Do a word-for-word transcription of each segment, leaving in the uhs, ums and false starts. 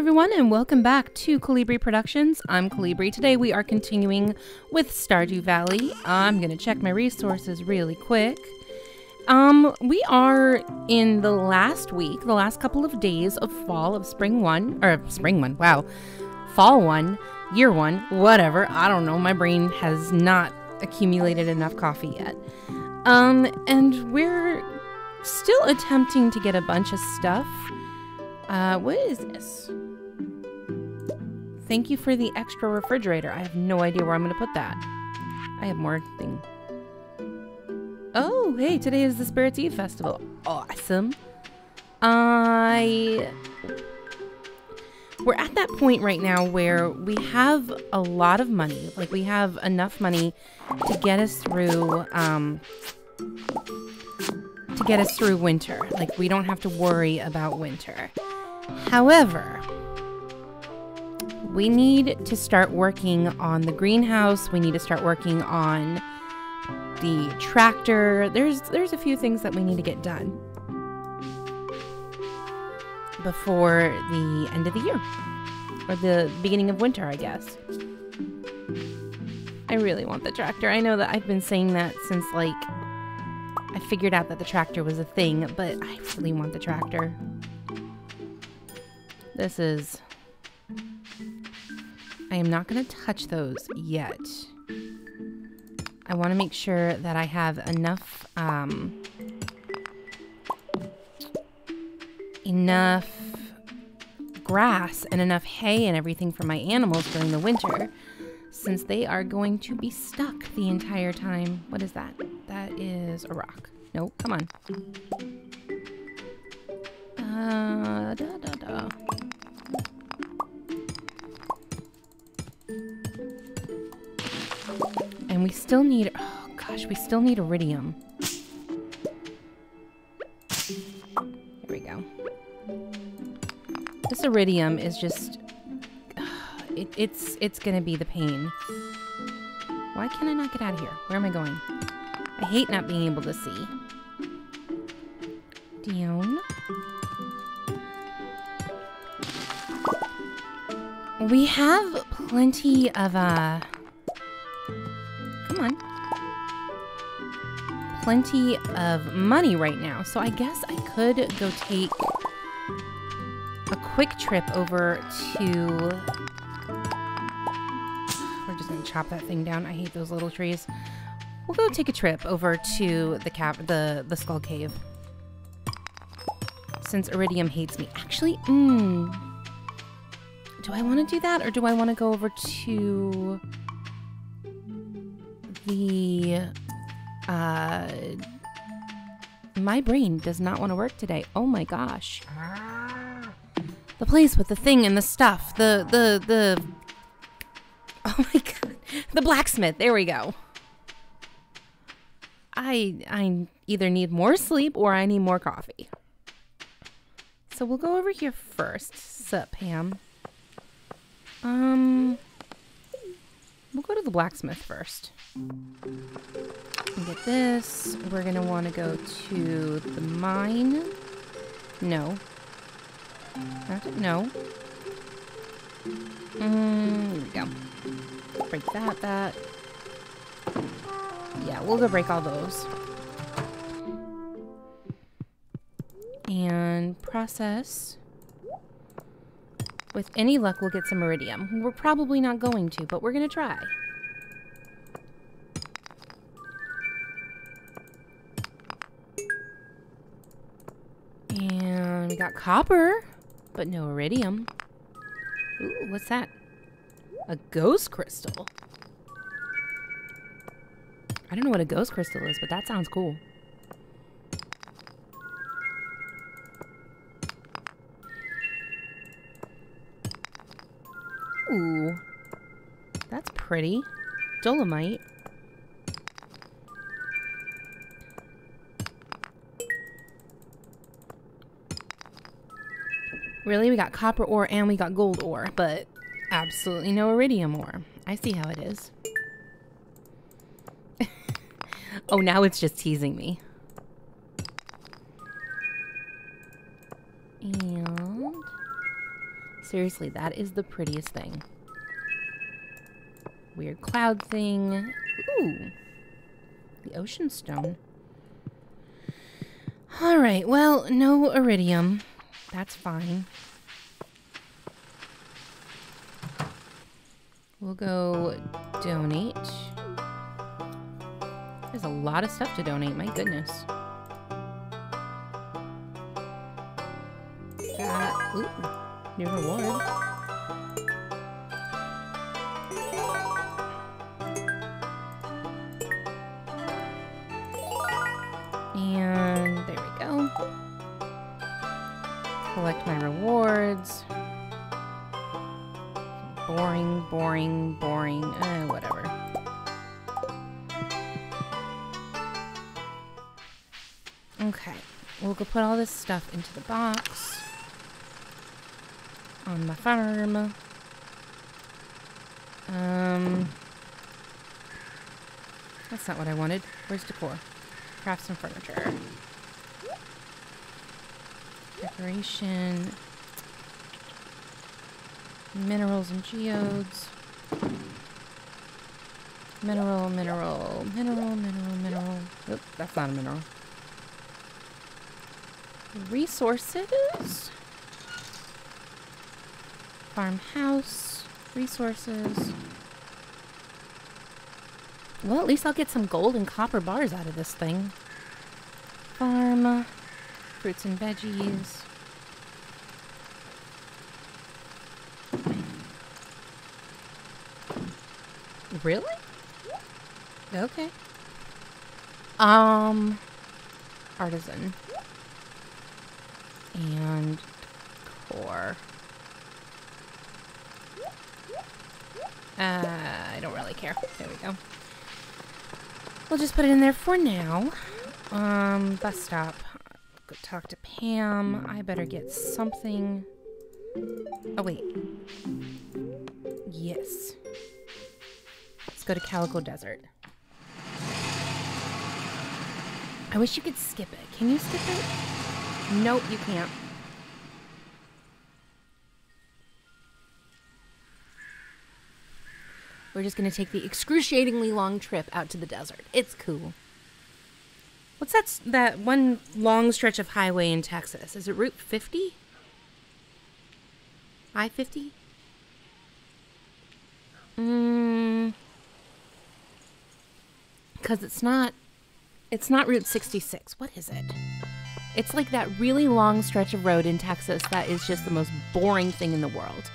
everyone, and welcome back to Colibri Productions. I'm Colibri. Today we are continuing with Stardew Valley. I'm gonna check my resources really quick. Um, we are in the last week, the last couple of days of fall of spring one, or spring one, wow. Fall one, year one, whatever. I don't know, my brain has not accumulated enough coffee yet. Um, and we're still attempting to get a bunch of stuff. Uh, what is this? Thank you for the extra refrigerator. I have no idea where I'm going to put that. I have more thing. Oh, hey, today is the Spirits Eve Festival. Awesome. I... We're at that point right now where we have a lot of money. Like, we have enough money to get us through, um... to get us through winter. Like, we don't have to worry about winter. However, we need to start working on the greenhouse. We need to start working on the tractor. There's there's a few things that we need to get done before the end of the year. Or the beginning of winter, I guess. I really want the tractor. I know that I've been saying that since, like, I figured out that the tractor was a thing, but I really want the tractor. This is... I am not going to touch those yet. I want to make sure that I have enough, um... enough grass and enough hay and everything for my animals during the winter, since they are going to be stuck the entire time. What is that? That is a rock. No, come on. Uh, da, da, da. And we still need, oh gosh, we still need iridium. There we go. This iridium is just, it, it's, it's gonna be the pain. Why can I not get out of here? Where am I going? I hate not being able to see. Down. We have plenty of, uh... come on. Plenty of money right now. So I guess I could go take a quick trip over to... we're just gonna chop that thing down. I hate those little trees. We'll go take a trip over to the cap, the the Skull Cave. Since iridium hates me, actually, mm, do I want to do that, or do I want to go over to the? Uh, my brain does not want to work today. Oh my gosh! The place with the thing and the stuff. The the the. Oh my god! The blacksmith. There we go. I, I either need more sleep or I need more coffee. So we'll go over here first. Sup, Pam? Um, we'll go to the blacksmith first. And get this. We're gonna want to go to the mine. No. Not to, no. Mm, there we go. Break that, that. Yeah, we'll go break all those. And process. With any luck, we'll get some iridium. We're probably not going to, but we're going to try. And we got copper, but no iridium. Ooh, what's that? A ghost crystal. I don't know what a ghost crystal is, but that sounds cool. Ooh. That's pretty. Dolomite. Really? We got copper ore and we got gold ore, but absolutely no iridium ore. I see how it is. Oh, now it's just teasing me. And Seriously, that is the prettiest thing. Weird cloud thing. Ooh. The ocean stone. Alright, well, no iridium. That's fine. We'll go donate. There's a lot of stuff to donate, my goodness. Uh, ooh, new reward. And there we go. Collect my rewards. Boring, boring, boring, uh, whatever. Okay, we'll go put all this stuff into the box. On my farm. Um, that's not what I wanted. Where's decor? Crafts and furniture. Decoration. Minerals and geodes. Mineral, mineral, mineral, mineral, mineral. Oop, that's not a mineral. Resources? Farmhouse, resources. Well, at least I'll get some gold and copper bars out of this thing. Farm, fruits and veggies. Really? Okay. Um, artisan. And core. Uh, I don't really care. There we go. We'll just put it in there for now. Um, bus stop. Go talk to Pam. I better get something. Oh, wait. Yes. Let's go to Calico Desert. I wish you could skip it. Can you skip it? Nope, you can't. We're just going to take the excruciatingly long trip out to the desert. It's cool. What's that, that one long stretch of highway in Texas? Is it Route fifty? I fifty? Mmm. Because it's not, it's not Route sixty-six. What is it? It's like that really long stretch of road in Texas that is just the most boring thing in the world.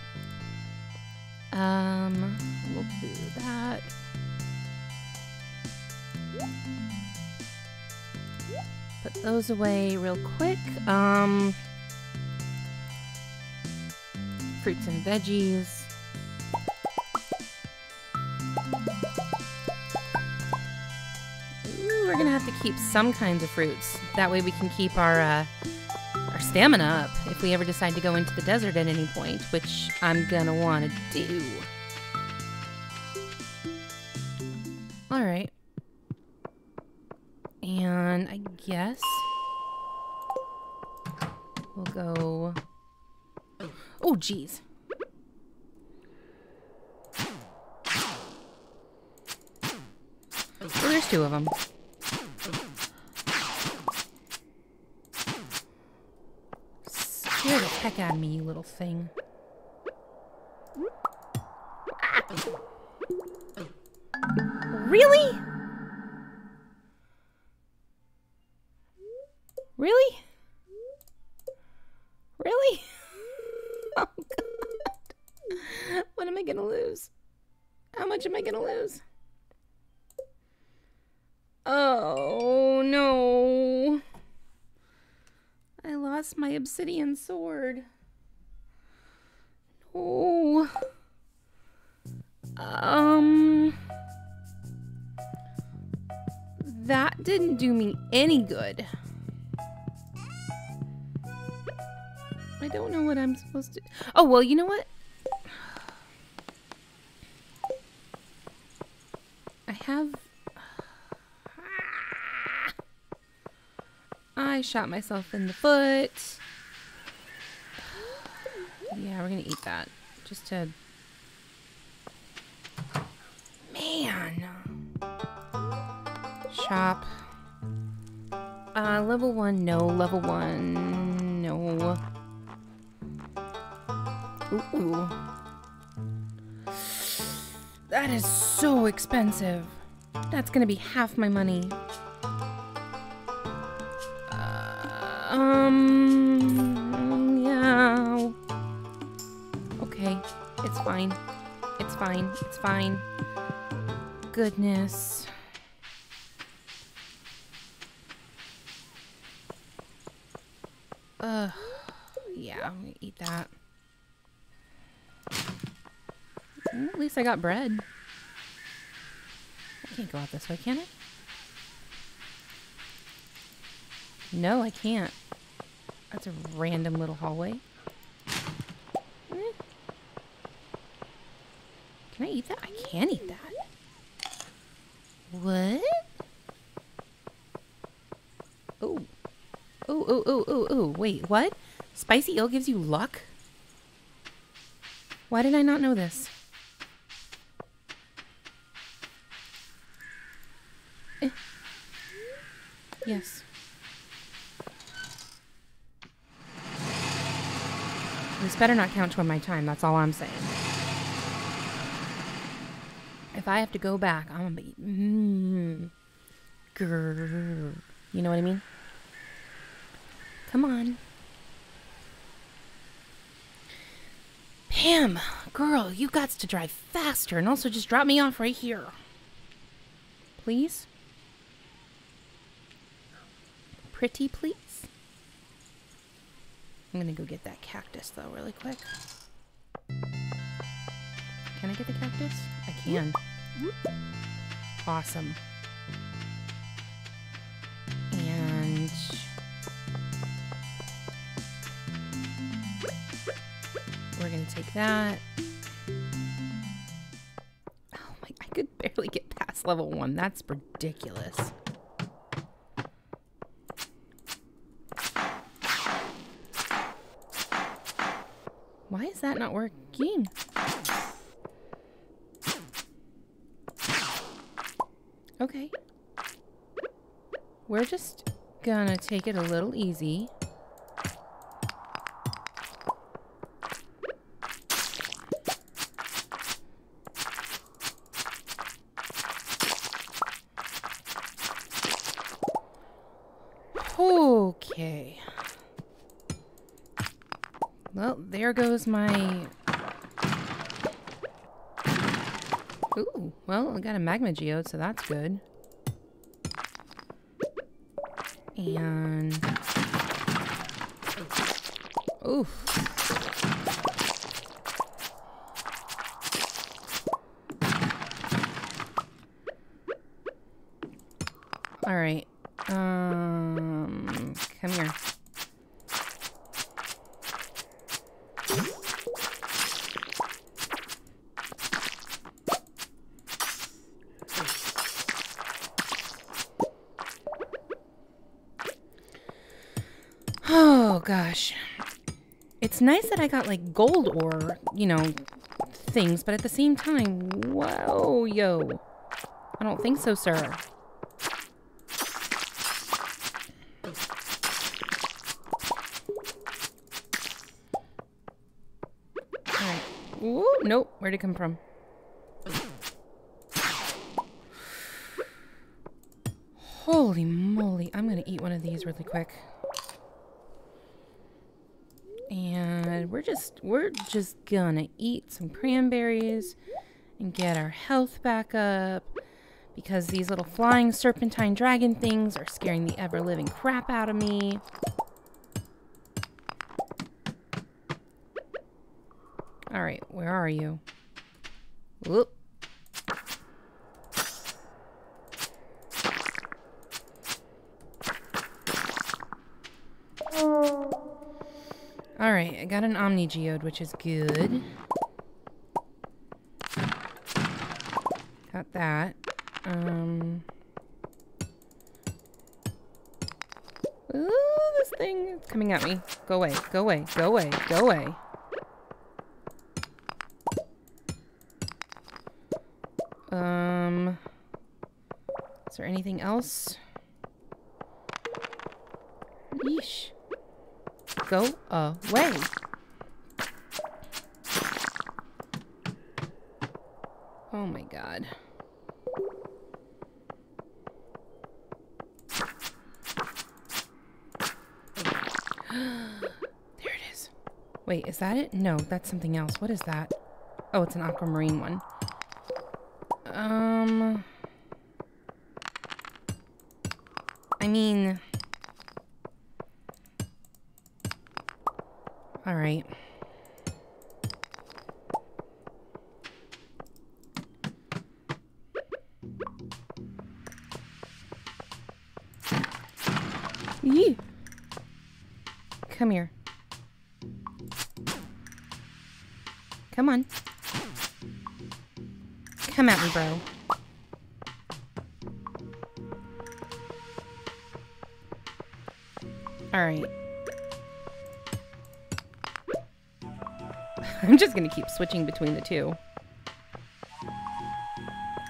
Um, we'll do that. Put those away real quick. Um, fruits and veggies. Ooh, we're gonna have to keep some kinds of fruits. That way we can keep our, uh, our stamina up if we ever decide to go into the desert at any point, which I'm gonna wanna do. Alright. And I guess we'll go... Oh, geez. Well, there's two of them. Scare the heck out of me, you little thing. Really? Really? Really? Oh, God. What am I gonna lose? How much am I gonna lose? Oh, no. I lost my obsidian sword. No. Um... That didn't do me any good. I don't know what I'm supposed to... Oh, well, you know what? I have... I shot myself in the foot. Yeah, we're gonna eat that. Just to... Man! Shop. Uh, level one, no. Level one, no. Ooh. That is so expensive. That's gonna be half my money. Uh, um, yeah. Okay, it's fine. It's fine. It's fine. Goodness. Ugh. Yeah, I'm gonna eat that. Well, at least I got bread. I can't go out this way, can I? No, I can't. That's a random little hallway. Eh. Can I eat that? I can't eat that. What? Oh. Oh, oh, oh, oh, oh. Wait, what? Spicy eel gives you luck? Why did I not know this? Eh. Yes. This better not count toward my time, that's all I'm saying. If I have to go back, I'm gonna be... Mm, grrr, you know what I mean? Come on. Pam, girl, you gots to drive faster and also just drop me off right here. Please? Pretty please? I'm gonna go get that cactus though, really quick. Can I get the cactus? I can. Awesome. And we're gonna take that. Oh my, I could barely get past level one. That's ridiculous. Why is that not working? Okay. We're just gonna take it a little easy. Okay. Well, there goes my... Ooh, well, I got a magma geode, so that's good. And... Oof. All right. Um, come here. Gosh, it's nice that I got like gold ore, you know, things, but at the same time, whoa, yo, I don't think so, sir. All right. Ooh, nope, where'd it come from? Holy moly, I'm gonna eat one of these really quick. And we're just, we're just gonna eat some cranberries and get our health back up because these little flying serpentine dragon things are scaring the ever-living crap out of me. All right, where are you? Whoop. Alright, I got an Omni Geode, which is good. Got that. Um. Ooh, this thing is coming at me. Go away, go away, go away, go away. Um, is there anything else? Yeesh. Go away. Oh my god. Wait, is that it? No, that's something else. What is that? Oh, it's an aquamarine one. Um... I mean... Alright. Yee! Come here. Come on. Come at me, bro. Alright. I'm just gonna keep switching between the two.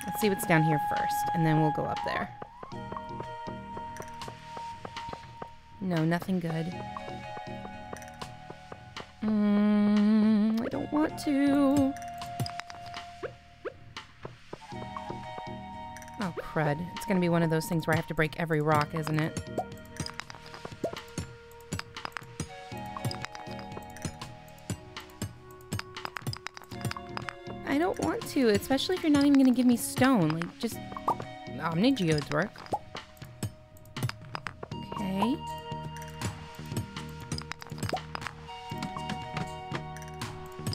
Let's see what's down here first, and then we'll go up there. No, nothing good. Mmm, I don't want to. Oh, crud. It's gonna be one of those things where I have to break every rock, isn't it? I don't want to, especially if you're not even gonna give me stone. Like, just... Omni geodes work. Okay.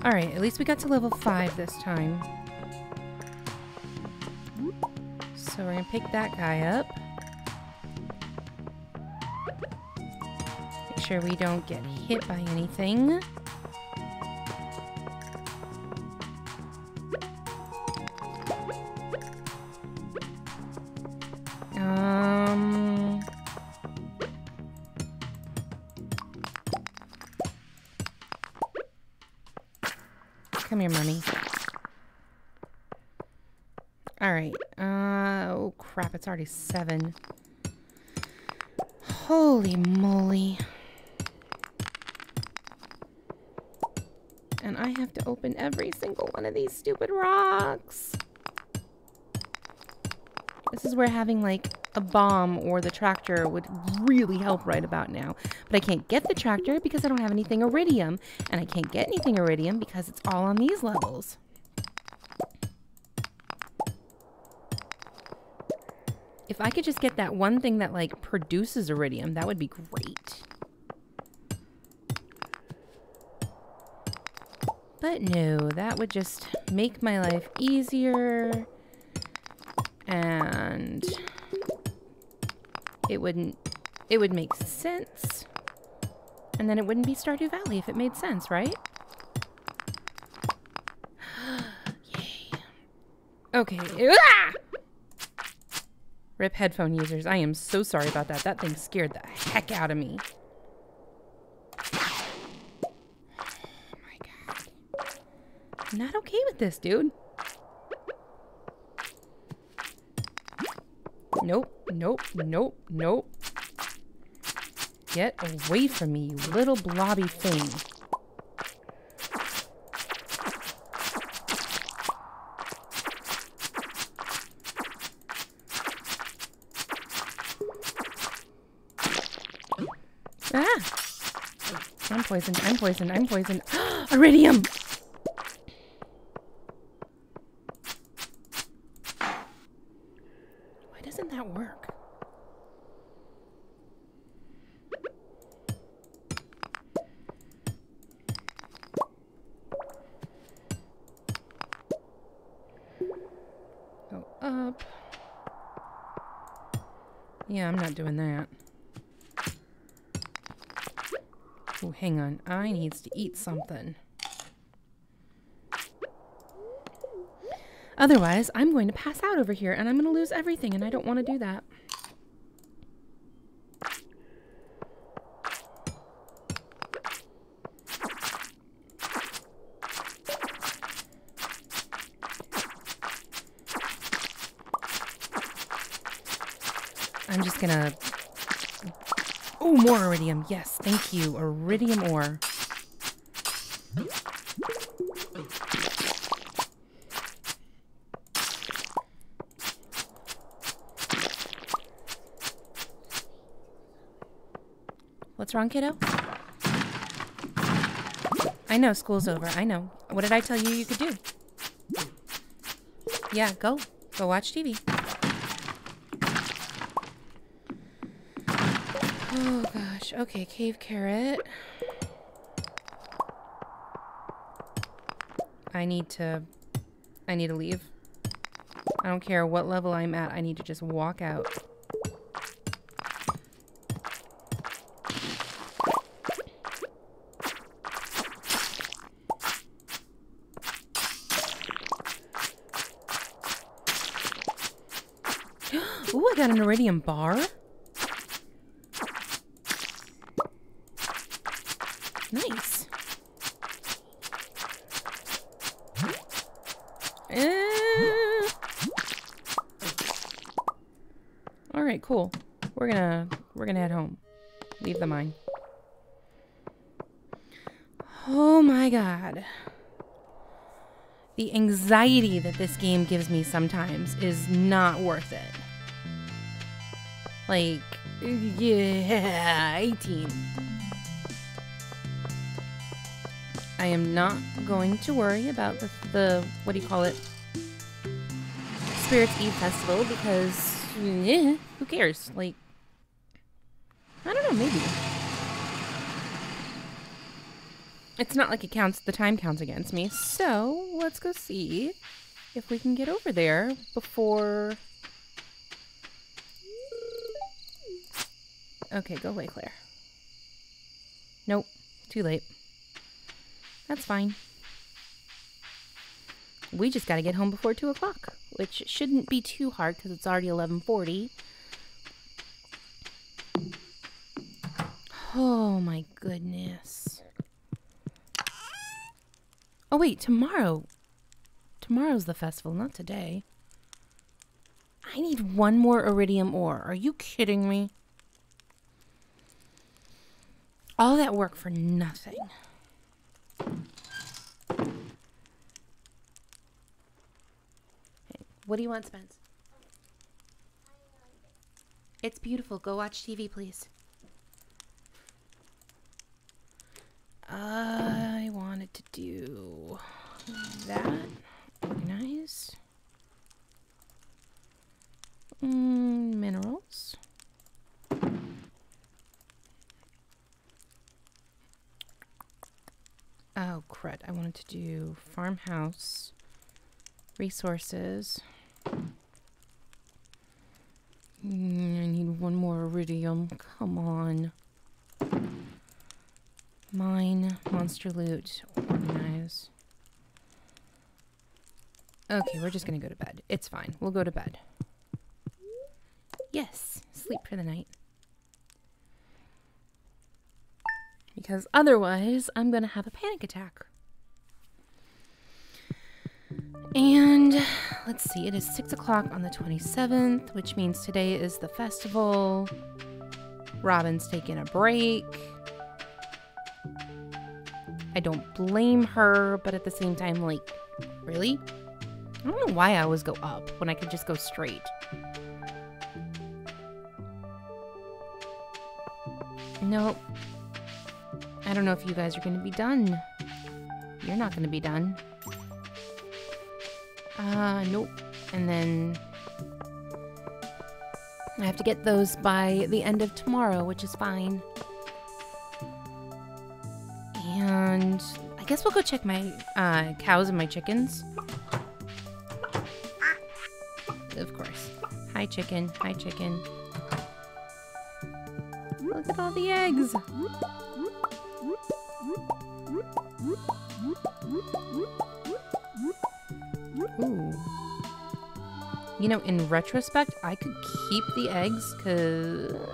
Alright, at least we got to level five this time. So we're gonna pick that guy up. Make sure we don't get hit by anything. Um... Come here, Marnie. Alright. Uh, oh, crap. It's already seven. Holy moly. And I have to open every single one of these stupid rocks. This is where having, like, a bomb or the tractor would really help right about now. But I can't get the tractor because I don't have anything iridium. And I can't get anything iridium because it's all on these levels. If I could just get that one thing that, like, produces iridium, that would be great. But no, that would just make my life easier. And it wouldn't, it would make sense. And then it wouldn't be Stardew Valley if it made sense, right? Yay. Okay. Ah! Rip headphone users. I am so sorry about that. That thing scared the heck out of me. Oh my god. I'm not okay with this, dude. Nope, nope, nope, nope. Get away from me, you little blobby thing. Ah! I'm poisoned, I'm poisoned, I'm poisoned. Iridium! Doing that. Oh, hang on. I needs to eat something. Otherwise, I'm going to pass out over here and I'm going to lose everything and I don't want to do that. gonna... Oh, more iridium. Yes, thank you. Iridium ore. What's wrong, kiddo? I know, school's over. I know. What did I tell you you could do? Yeah, go. Go watch T V. Oh, gosh. Okay, cave carrot. I need to... I need to leave. I don't care what level I'm at. I need to just walk out. Ooh, I got an iridium bar. Nice. Uh, all right, cool. We're gonna we're gonna head home. Leave the mine. Oh my God. The anxiety that this game gives me sometimes is not worth it. Like, yeah, eighteen. I am not going to worry about the, the what do you call it? Spirits Eve Festival, because eh, who cares? Like, I don't know, maybe. It's not like it counts, the time counts against me. So let's go see if we can get over there before... Okay, go away, Claire. Nope, too late. That's fine. We just gotta get home before two o'clock, which shouldn't be too hard because it's already eleven forty. Oh my goodness. Oh wait, tomorrow. Tomorrow's the festival, not today. I need one more iridium ore. Are you kidding me? All that work for nothing. Okay. What do you want, Spence? It's beautiful. Go watch T V, please. I wanted to do that. Organize. Mm, minerals. Oh, crud. I wanted to do farmhouse, resources. Mm, I need one more iridium. Come on. Mine, monster loot, organize. Okay, we're just going to go to bed. It's fine. We'll go to bed. Yes, sleep for the night. Because otherwise, I'm going to have a panic attack. And let's see, it is six o'clock on the twenty-seventh, which means today is the festival. Robin's taking a break. I don't blame her, but at the same time, like, really? I don't know why I always go up when I could just go straight. Nope. I don't know if you guys are going to be done. You're not going to be done. Uh, nope. And then I have to get those by the end of tomorrow, which is fine. And I guess we'll go check my uh, cows and my chickens. Of course. Hi, chicken. Hi, chicken. Look at all the eggs. Ooh. You know, in retrospect, I could keep the eggs because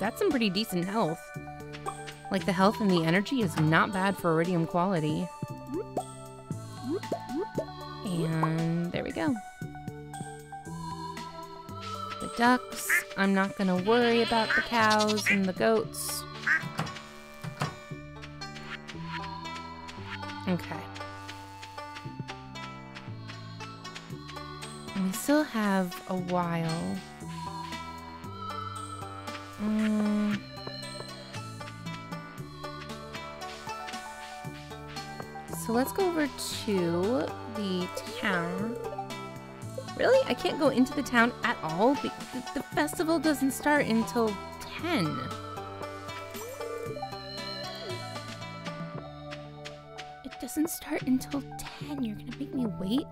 that's some pretty decent health. Like, the health and the energy is not bad for iridium quality. And there we go. The ducks. I'm not gonna worry about the cows and the goats. Okay. We still have a while. Mm. So let's go over to the town. Really? I can't go into the town at all? The, the festival doesn't start until ten. It doesn't start until ten. You're gonna make me wait?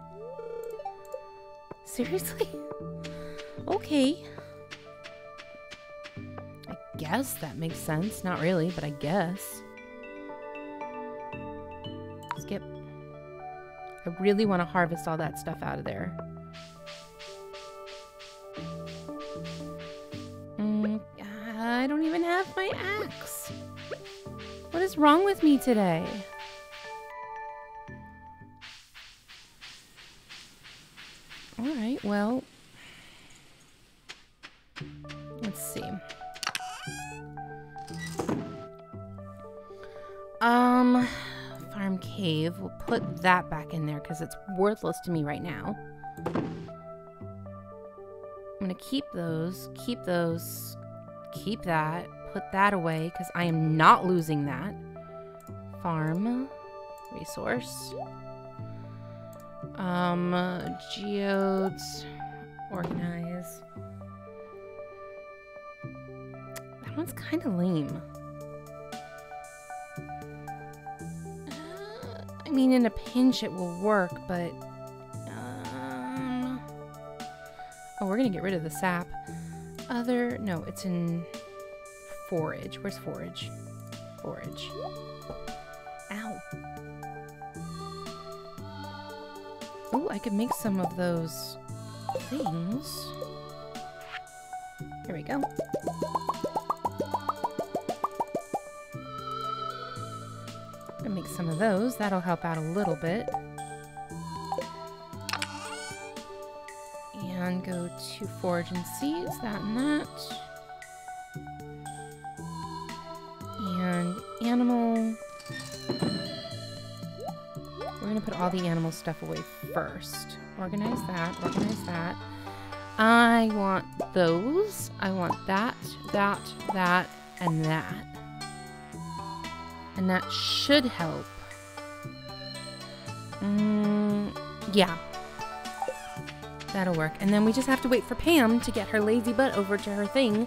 Seriously? Okay. I guess that makes sense. Not really, but I guess. Skip. I really want to harvest all that stuff out of there. Mm, I don't even have my axe. What is wrong with me today? Alright, well, let's see. Um, farm cave, we'll put that back in there because it's worthless to me right now. I'm gonna keep those, keep those, keep that, put that away because I am not losing that. Farm, resource. Um, geodes, organize. That one's kind of lame. Uh, I mean, in a pinch it will work, but... Um, oh, we're going to get rid of the sap. Other... No, it's in forage. Where's forage? Forage. Ow. Oh, I could make some of those things. Here we go. I'm gonna make some of those. That'll help out a little bit. And go to forage and seize, that and that. And animal. We're gonna put all the animal stuff away first. Organize that, organize that. I want those. I want that, that, that, and that. And that should help. Mm, yeah. That'll work. And then we just have to wait for Pam to get her lazy butt over to her thing.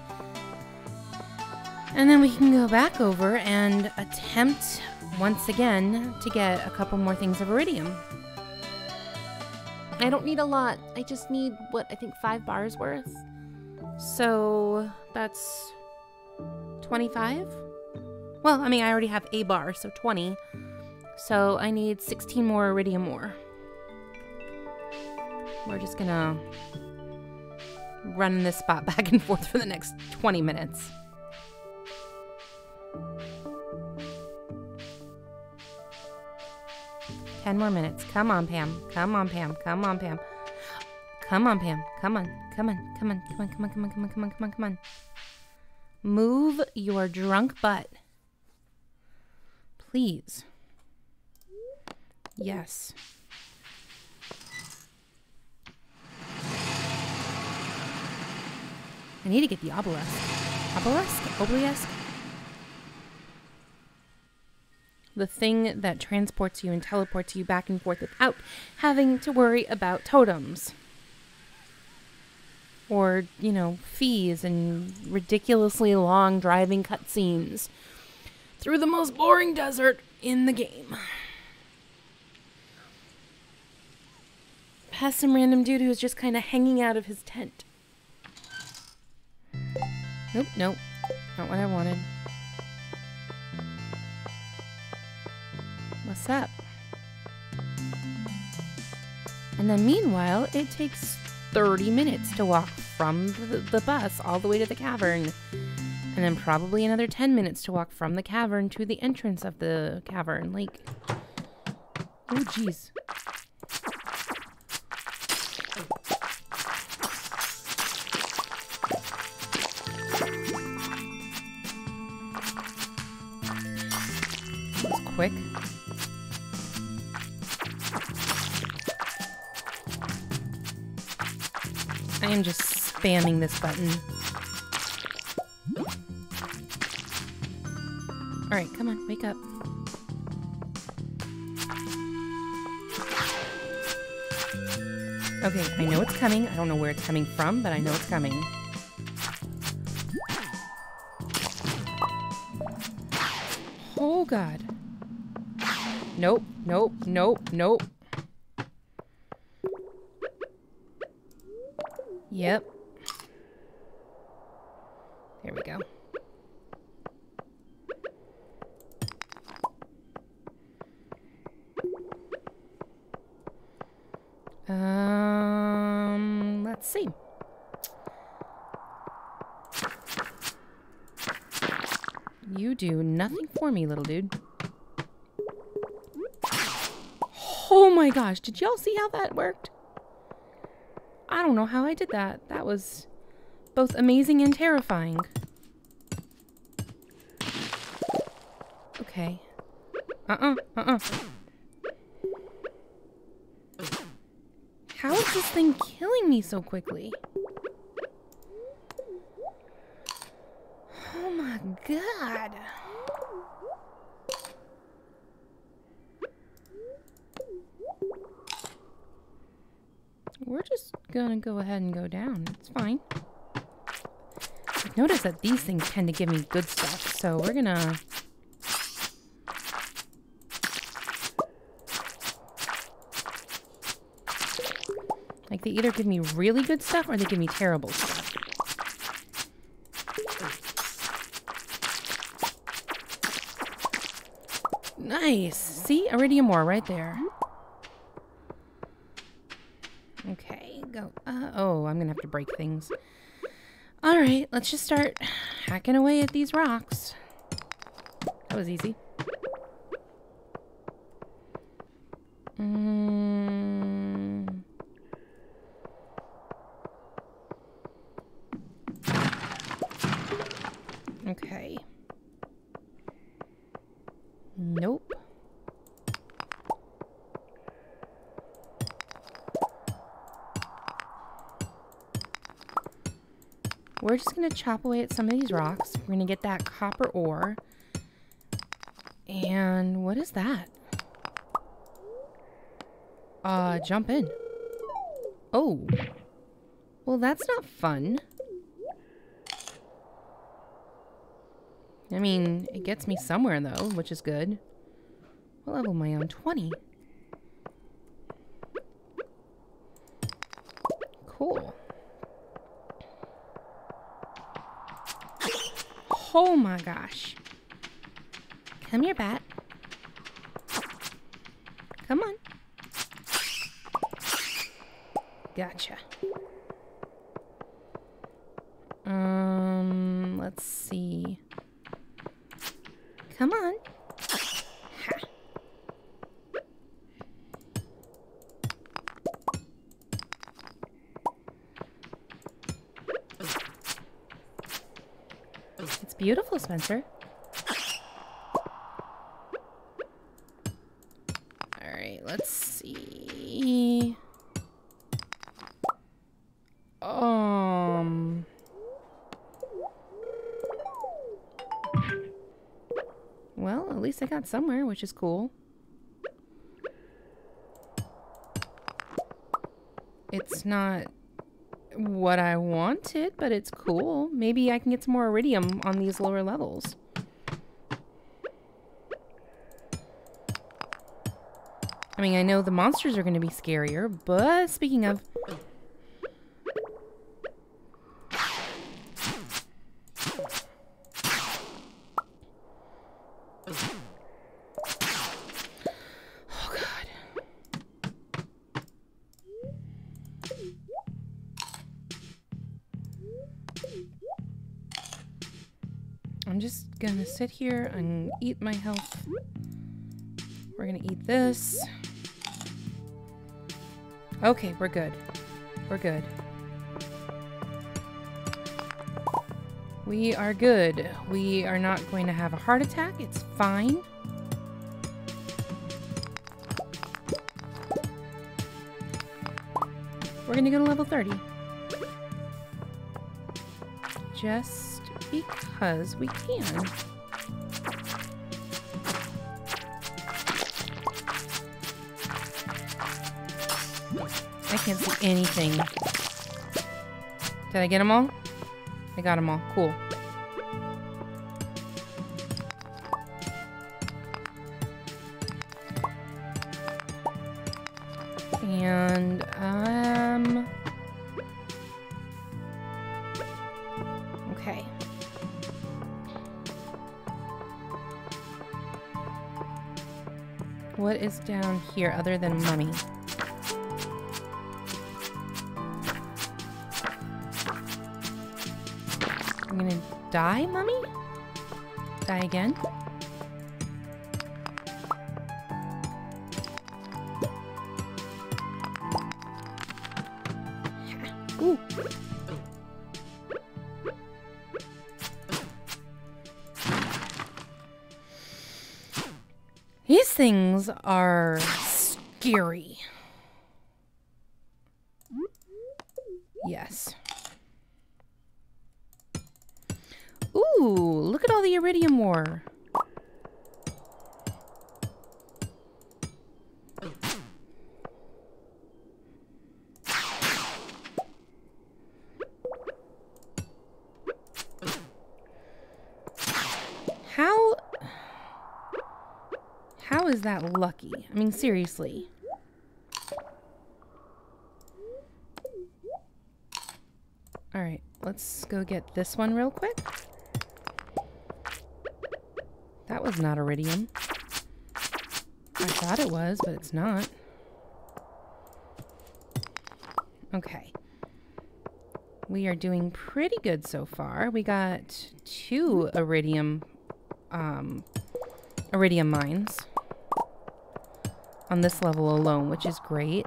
And then we can go back over and attempt once again to get a couple more things of iridium. I don't need a lot. I just need, what, I think five bars worth? So that's twenty-five? Well, I mean, I already have a bar, so twenty. So I need sixteen more iridium ore. We're just gonna run this spot back and forth for the next twenty minutes. ten more minutes. Come on, Pam. Come on, Pam. Come on, Pam. Come on, Pam. Come on. Come on. Come on. Come on. Come on. Come on. Come on. Come on. Come on. Come on. Move your drunk butt. Please. Yes. I need to get the obelisk. Obelisk? Obelisk? The thing that transports you and teleports you back and forth without having to worry about totems. Or, you know, fees and ridiculously long driving cutscenes through the most boring desert in the game. Past some random dude who's just kind of hanging out of his tent. Nope, nope. Not what I wanted. What's up? And then meanwhile, it takes thirty minutes to walk from the, the bus all the way to the cavern. And then probably another ten minutes to walk from the cavern to the entrance of the cavern. Like, oh jeez. I am just spamming this button. Alright, come on, wake up. Okay, I know it's coming. I don't know where it's coming from, but I know it's coming. Oh, God. Nope, nope, nope, nope. Yep. There we go. Um, let's see. You do nothing for me, little dude. Oh my gosh, did y'all see how that worked? I don't know how I did that. That was both amazing and terrifying. Okay. Uh-uh, uh-uh. How is this thing killing me so quickly? Oh my god. We're just gonna go ahead and go down. It's fine. I've noticed that these things tend to give me good stuff, so we're gonna... Like, they either give me really good stuff, or they give me terrible stuff. Nice! See? Iridium more right there. Okay, go. Uh, oh, I'm gonna have to break things. Alright, let's just start hacking away at these rocks. That was easy. Mm. Okay. Nope. We're just going to chop away at some of these rocks. We're going to get that copper ore. And what is that? Uh, jump in. Oh. Well, that's not fun. I mean, it gets me somewhere, though, which is good. What level am I on? twenty. Cool. Oh my gosh. Come here, bat. Come on. Gotcha. Um, let's see. Come on. Ha. It's beautiful, Spencer. All right, let's see. Um... Well, at least I got somewhere, which is cool. It's not what I wanted, but it's cool. Maybe I can get some more iridium on these lower levels. I mean, I know the monsters are going to be scarier, but speaking of... Sit here and eat my health. We're gonna eat this. Okay, we're good. We're good. We are good. We are not going to have a heart attack. It's fine. We're gonna go to level thirty. just because we can. I can't see anything. Did I get them all? I got them all. Cool. And, um... okay. What is down here other than money? I'm gonna die, mommy? Die again? Things are scary. Yes. Ooh, look at all the iridium ore. Is that lucky? I mean, seriously. All right, let's go get this one real quick. That was not iridium. I thought it was, but it's not. Okay. We are doing pretty good so far. We got two iridium, um, iridium mines. On this level alone, which is great.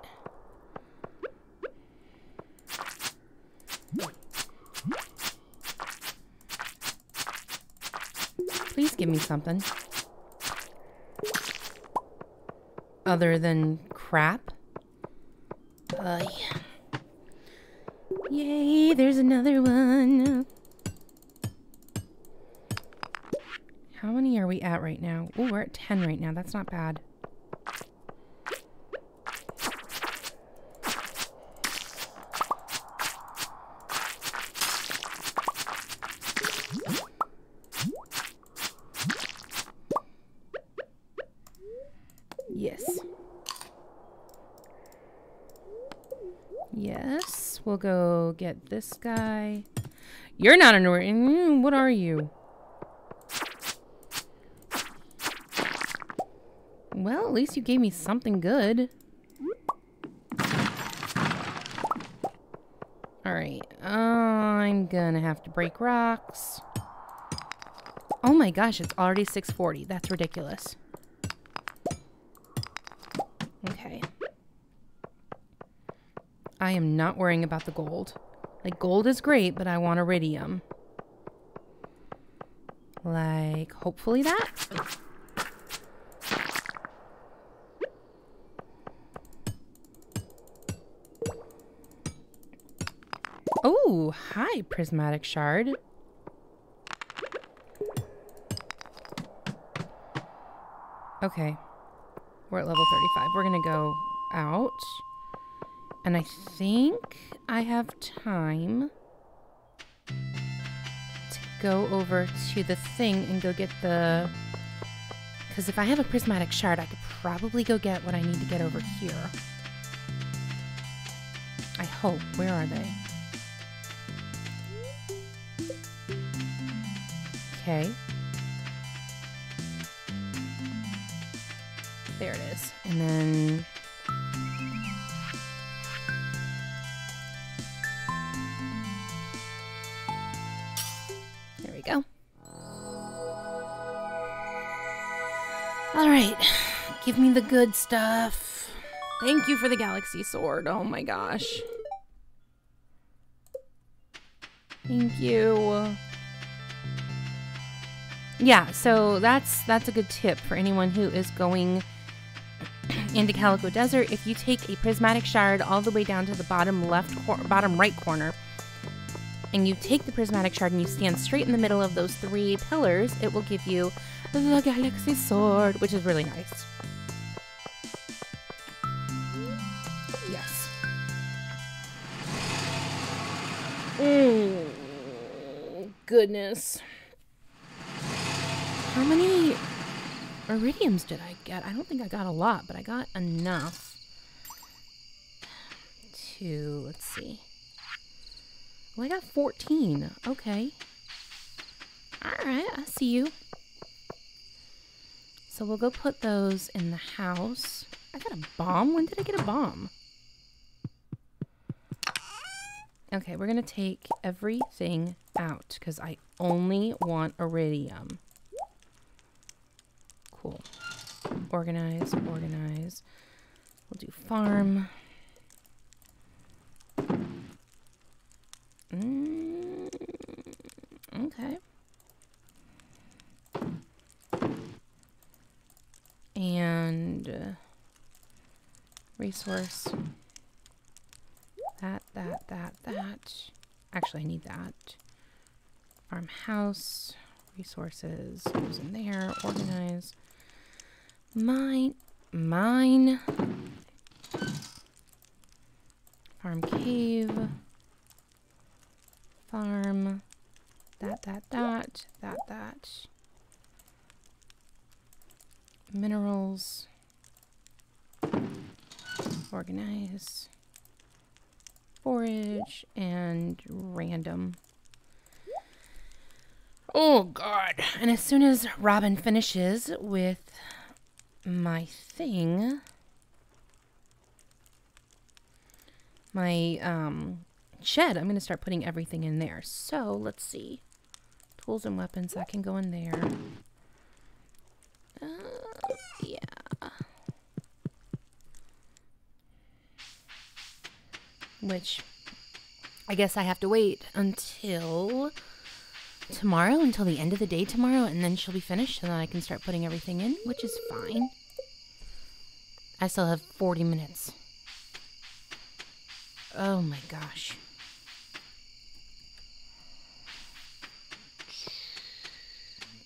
Please give me something. Other than crap. Uh, yay, there's another one. How many are we at right now? Oh, we're at ten right now. That's not bad. We'll go get this guy. You're not an iridium. What are you? Well, at least you gave me something good. All right. I'm gonna have to break rocks. Oh my gosh, it's already six forty. That's ridiculous. Okay. I am not worrying about the gold. Like, gold is great, but I want iridium. Like, hopefully that? Oh, hi, prismatic shard. Okay. We're at level thirty-five. We're gonna go out. And I think I have time to go over to the thing and go get the... Because if I have a prismatic shard, I could probably go get what I need to get over here. I hope. Where are they? Okay. There it is. And then... Alright, give me the good stuff. Thank you for the galaxy sword. Oh my gosh. Thank you. Yeah, so that's that's a good tip for anyone who is going into Calico Desert. If you take a prismatic shard all the way down to the bottom left cor- bottom right corner, and you take the prismatic shard and you stand straight in the middle of those three pillars, it will give you the galaxy sword, which is really nice. Yes. Mm, goodness. How many iridiums did I get? I don't think I got a lot, but I got enough to, let's see. Well, I got fourteen. Okay. All right, I see you. So we'll go put those in the house. I got a bomb? When did I get a bomb? Okay, we're going to take everything out because I only want iridium. Cool. Organize, organize. We'll do farm. Mm, okay. And uh, resource. That, that, that, that. Actually, I need that. Farmhouse. Resources. Goes in there. Organize. Mine. Mine. Farm cave. Farm, that, that, that, that, that. Minerals. Organize. Forage and random. Oh God. And as soon as Robin finishes with my thing, my, um, shed, I'm going to start putting everything in there. So let's see. Tools and weapons, that can go in there. Uh, yeah. Which I guess I have to wait until tomorrow, until the end of the day tomorrow, and then she'll be finished, and then I can start putting everything in, which is fine. I still have forty minutes. Oh my gosh.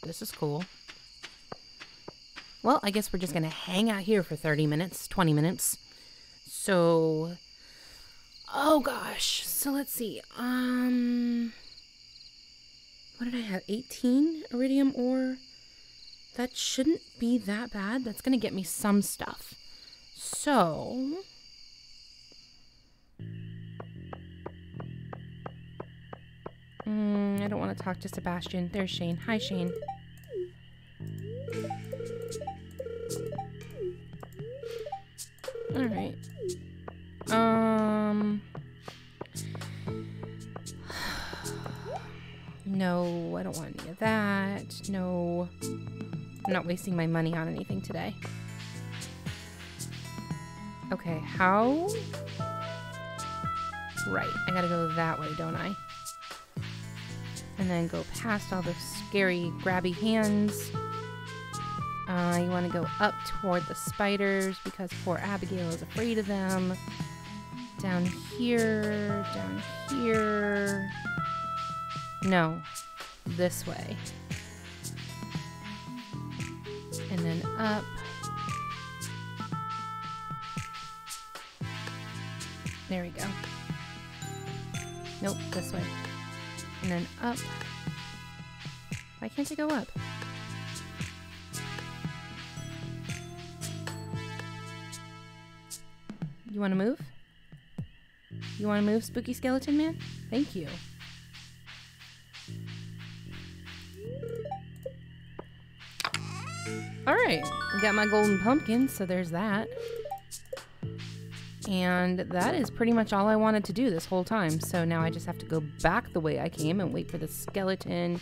This is cool. Well, I guess we're just going to hang out here for thirty minutes, twenty minutes. So, oh gosh. So let's see. Um, what did I have? eighteen iridium ore? That shouldn't be that bad. That's going to get me some stuff. So, Mm, I don't want to talk to Sebastian. There's Shane. Hi, Shane. All right. Um. No, I don't want any of that. No. I'm not wasting my money on anything today. Okay, how? Right. I gotta go that way, don't I? And then go past all the scary grabby hands. Uh, you want to go up toward the spiders because poor Abigail is afraid of them. Down here, down here. No, this way. And then up. There we go. Nope, this way. And then up. Why can't it go up? You want to move? You want to move, Spooky Skeleton Man? Thank you. Alright, we got my golden pumpkin, so there's that. And that is pretty much all I wanted to do this whole time. So now I just have to go back the way I came and wait for the skeleton.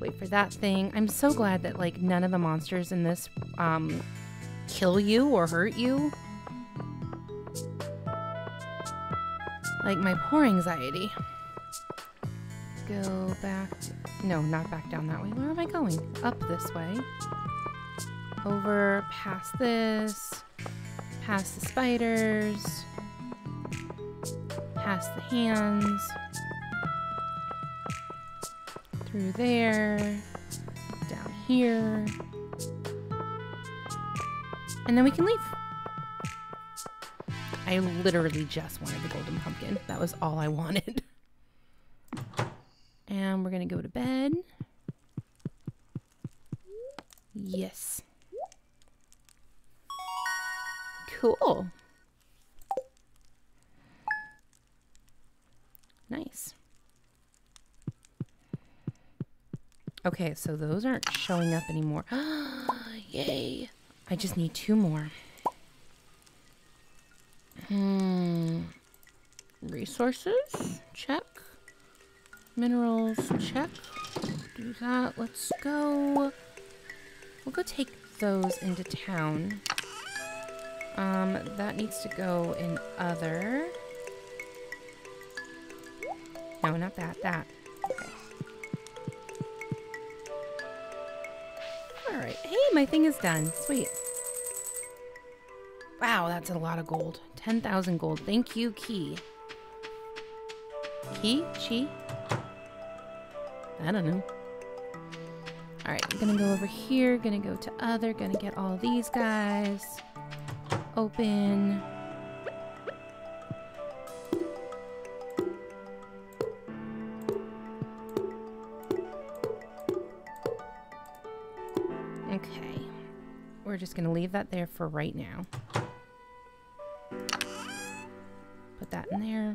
Wait for that thing. I'm so glad that, like, none of the monsters in this um, kill you or hurt you. Like, my poor anxiety. Go back. No, not back down that way. Where am I going? Up this way. Over past this. Past the spiders, past the hands, through there, down here, and then we can leave. I literally just wanted the golden pumpkin. That was all I wanted. And we're gonna go to bed. Yes. Cool. Nice. Okay, so those aren't showing up anymore. Yay. I just need two more. Hmm. Resources, check. Minerals, check. Do that. Let's go. We'll go take those into town. Um, that needs to go in other. No, not that. That. Okay. All right. Hey, my thing is done. Sweet. Wow, that's a lot of gold. ten thousand gold. Thank you, Key. Key? Chi? I don't know. Alright, I'm gonna go over here. Gonna go to other. Gonna get all these guys. Open. Okay. We're just gonna leave that there for right now. Put that in there.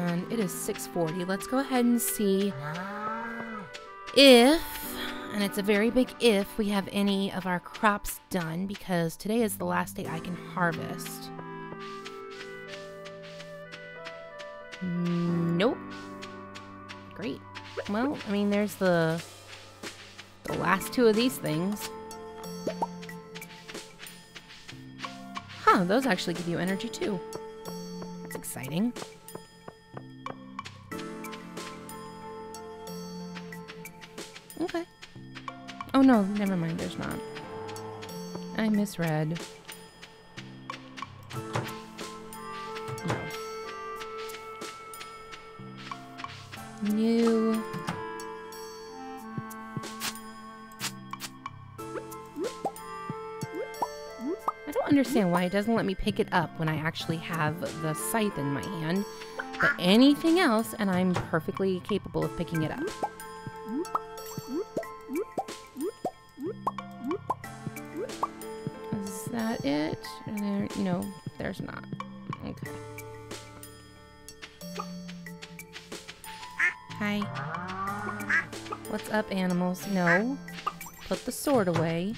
And it is six forty. Let's go ahead and see if, and it's a very big if, we have any of our crops done, because today is the last day I can harvest. Nope. Great. Well, I mean, there's the, the last two of these things. Huh, those actually give you energy too. That's exciting. Okay. Oh no, never mind, there's not. I misread. No. New. Understand why it doesn't let me pick it up when I actually have the scythe in my hand, but anything else and I'm perfectly capable of picking it up. Is that it? And there, you know, there's not. Okay. Hi. What's up, animals? No. Put the sword away.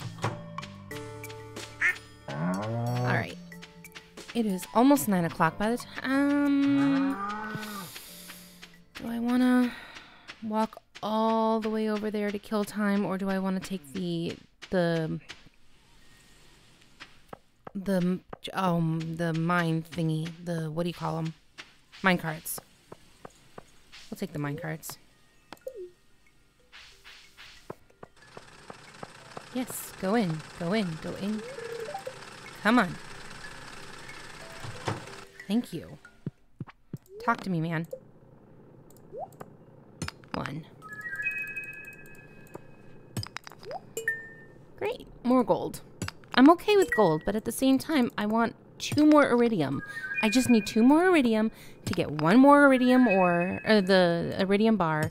It is almost nine o'clock by the time. Um, do I want to walk all the way over there to kill time, or do I want to take the the the um the mine thingy? The what do you call them? Mine carts. We'll take the mine carts. Yes, go in, go in, go in. Come on. Thank you. Talk to me, man. One. Great. More gold. I'm okay with gold, but at the same time, I want two more iridium. I just need two more iridium to get one more iridium or, or the iridium bar.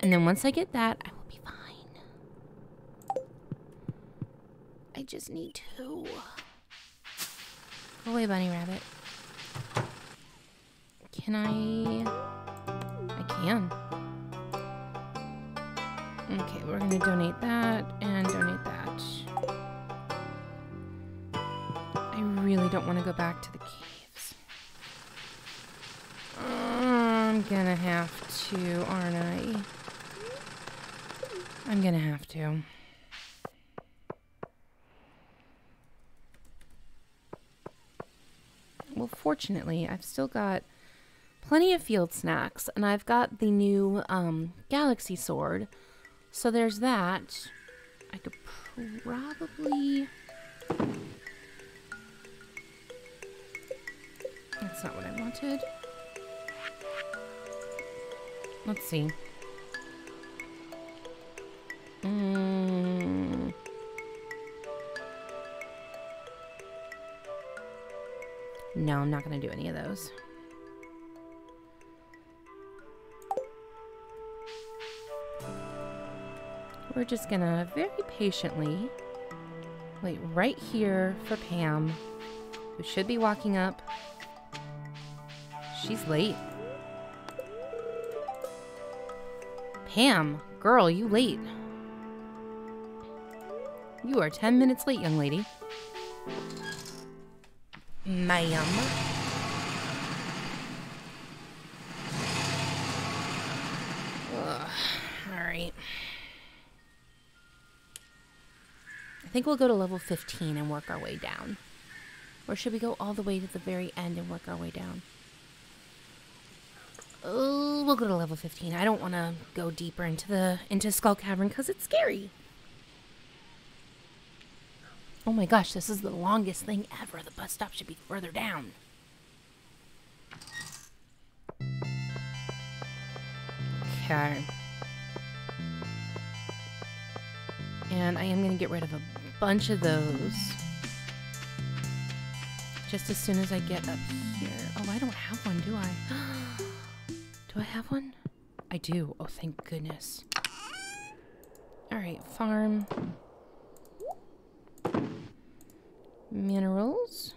And then once I get that, I will be fine. I just need two. Go away, bunny rabbit. Can I? I can. Okay, we're gonna donate that and donate that. I really don't want to go back to the caves. I'm gonna have to, aren't I? I'm gonna have to. Well, fortunately, I've still got plenty of field snacks, and I've got the new um, galaxy sword, so there's that. I could probably... That's not what I wanted. Let's see. Mm. No, I'm not going to do any of those. We're just going to very patiently wait right here for Pam, who should be walking up. She's late. Pam, girl, you late. You are ten minutes late, young lady. Ma'am. Alright. I think we'll go to level fifteen and work our way down. Or should we go all the way to the very end and work our way down? Oh, we'll go to level fifteen. I don't want to go deeper into the into Skull Cavern because it's scary. Oh my gosh, this is the longest thing ever. The bus stop should be further down. Okay. And I am going to get rid of a bunch of those. Just as soon as I get up here. Oh, I don't have one, do I? Do I have one? I do. Oh, thank goodness. Alright, farm. Minerals.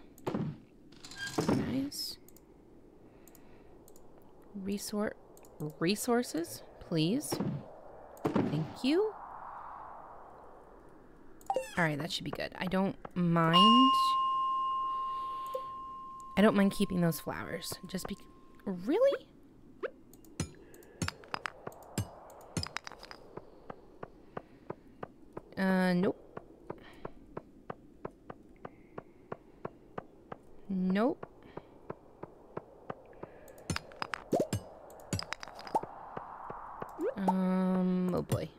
Nice. Resor- resources, please. Thank you. Alright, that should be good. I don't mind... I don't mind keeping those flowers. Just be... Really? Uh, nope. Nope. Um, oh boy.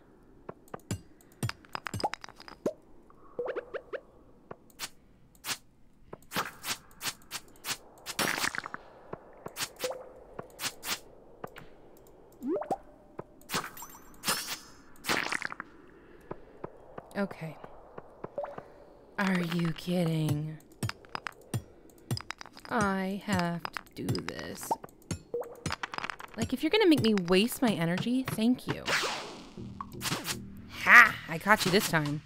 Okay. Are you kidding? I have to do this. Like, if you're gonna make me waste my energy, thank you. Ha! I caught you this time.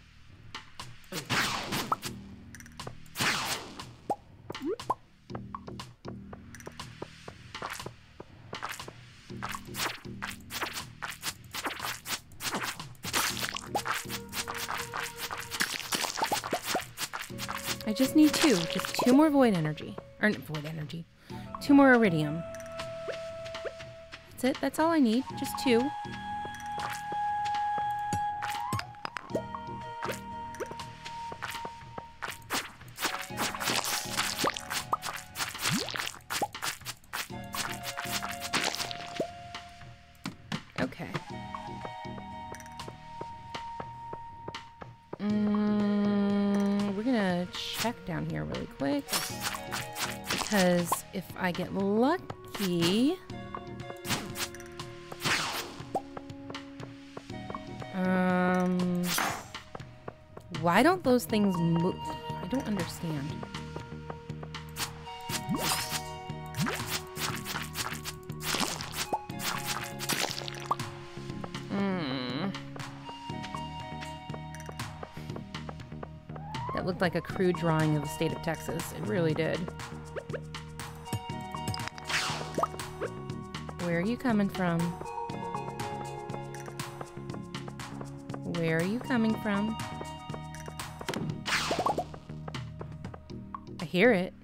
I just need two. Just two more void energy. Or not void energy. Two more iridium. That's it. That's all I need. Just two. Okay. Mm, we're gonna check down here really quick. Because if I get lucky, um, why don't those things move? I don't understand. Mm. That looked like a crude drawing of the state of Texas. It really did. Where are you coming from? Where are you coming from? I hear it.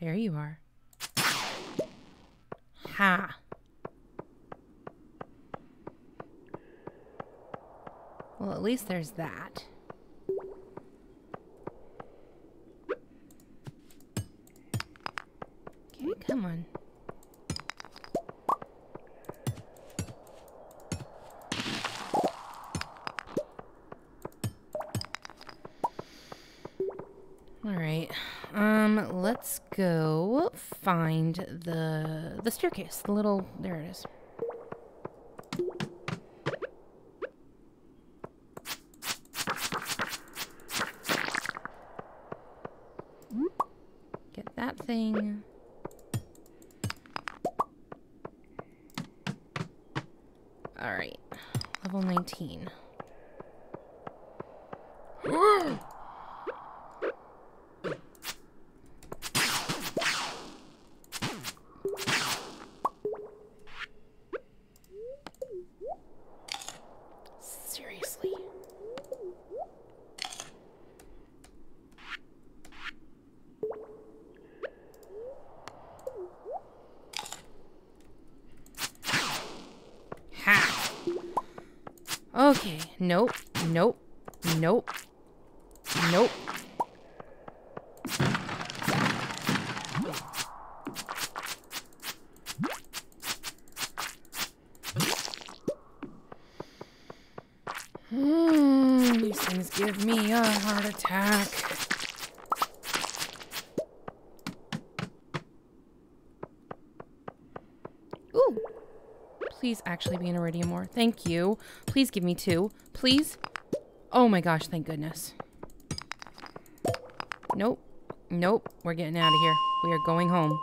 There you are. Ha! Well, at least there's that. Come on. All right. Um Um, let's go find the the staircase. The little there it is. Get that thing. All right, level nineteen. Okay, nope, nope, nope, nope. Hmm, these things give me a heart attack. Please actually be an iridium ore. Thank you. Please give me two. Please. Oh my gosh, thank goodness. Nope. Nope. We're getting out of here. We are going home.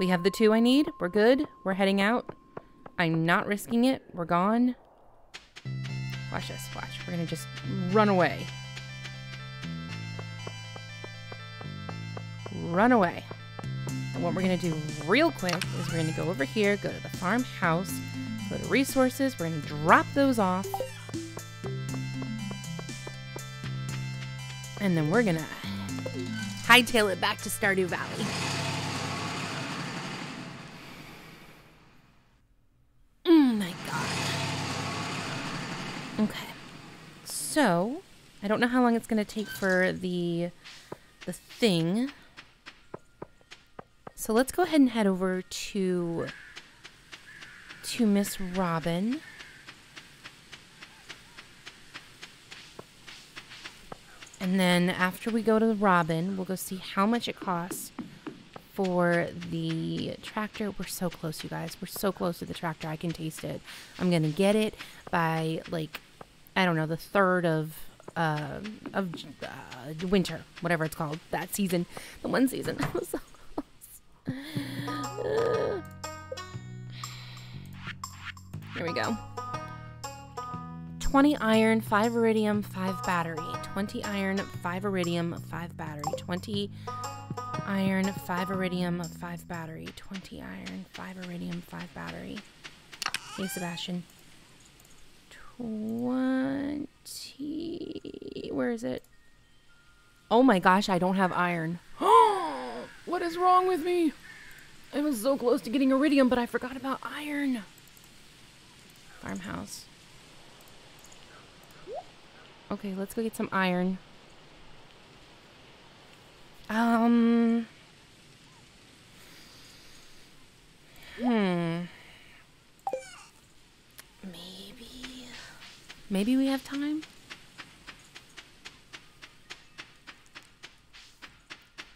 We have the two I need. We're good. We're heading out. I'm not risking it. We're gone. Watch this. Watch. We're gonna just run away. Run away. And what we're gonna do real quick is we're gonna go over here, go to the farmhouse, go to resources, we're going to drop those off. And then we're going to hightail it back to Stardew Valley. Oh my god. Okay. So, I don't know how long it's going to take for the the thing. So let's go ahead and head over to to Miss Robin. And then after we go to Robin, we'll go see how much it costs for the tractor. We're so close, you guys. We're so close to the tractor. I can taste it. I'm going to get it by, like, I don't know, the third of uh, of uh, winter, whatever it's called, that season, the one season. I was so close. Uh. Here we go. twenty iron, five iridium, five battery. twenty iron, five iridium, five battery. twenty iron, five iridium, five battery. twenty iron, five iridium, five battery. Hey, Sebastian. twenty. Where is it? Oh my gosh, I don't have iron. What is wrong with me? I was so close to getting iridium, but I forgot about iron. Farmhouse. Okay, let's go get some iron. Um. Hmm. Maybe. Maybe we have time?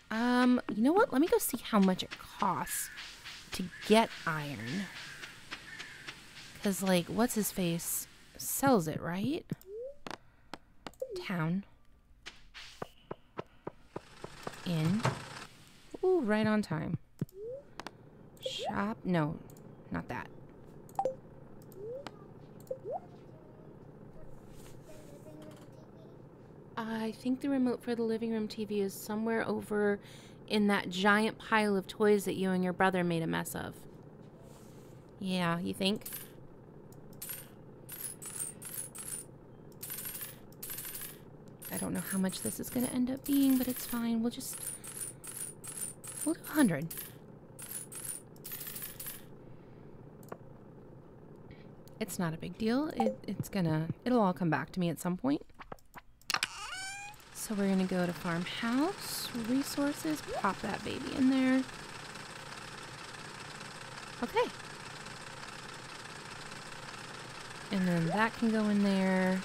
Um, you know what? Let me go see how much it costs to get iron. Because, like, what's-his-face sells it, right? Town. In. Ooh, right on time. Shop. No, not that. I think the remote for the living room T V is somewhere over in that giant pile of toys that you and your brother made a mess of. Yeah, you think? I don't know how much this is going to end up being, but it's fine. We'll just... We'll do one hundred. It's not a big deal. It, it's going to... It'll all come back to me at some point. So we're going to go to farmhouse, resources, pop that baby in there. Okay. And then that can go in there.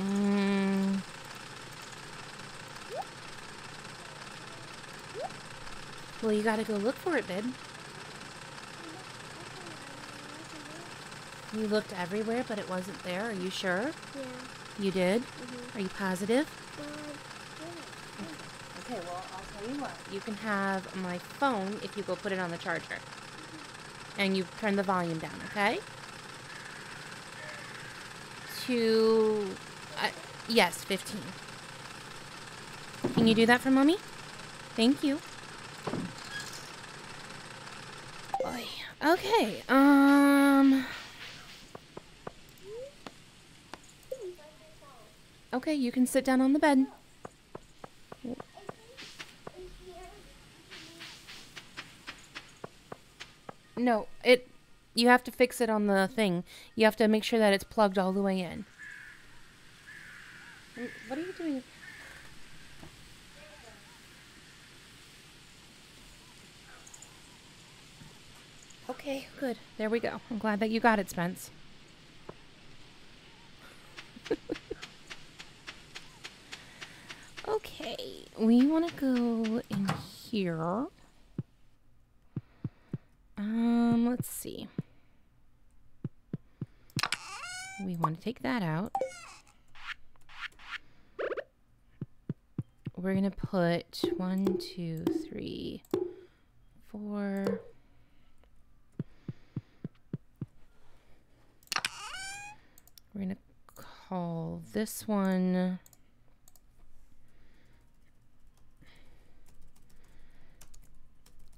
Mm. Well, you gotta go look for it, babe. You looked everywhere, but it wasn't there. Are you sure? Yeah. You did? Mm-hmm. Are you positive? Well, I did. Okay. Okay, well, I'll tell you what. You can have my phone if you go put it on the charger. Mm-hmm. And you turn the volume down, okay? To... Uh, yes, fifteen. Can you do that for Mommy? Thank you. Boy. Okay, um... Okay, you can sit down on the bed. No, it... You have to fix it on the thing. You have to make sure that it's plugged all the way in. What are you doing? Okay, good. There we go. I'm glad that you got it, Spence. Okay, we want to go in here. Um, let's see. We want to take that out. We're going to put one, two, three, four. We're going to call this one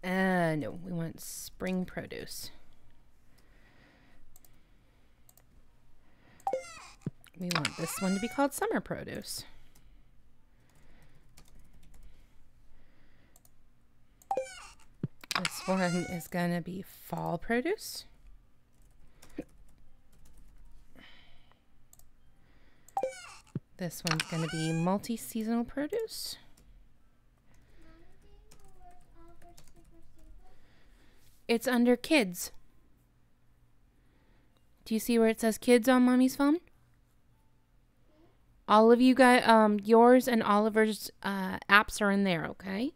Uh, no, we want spring produce. We want this one to be called summer produce. This one is gonna be fall produce. This one's gonna be multi-seasonal produce. It's under kids. Do you see where it says kids on Mommy's phone? All of you guys, um, yours and Oliver's uh, apps are in there, okay?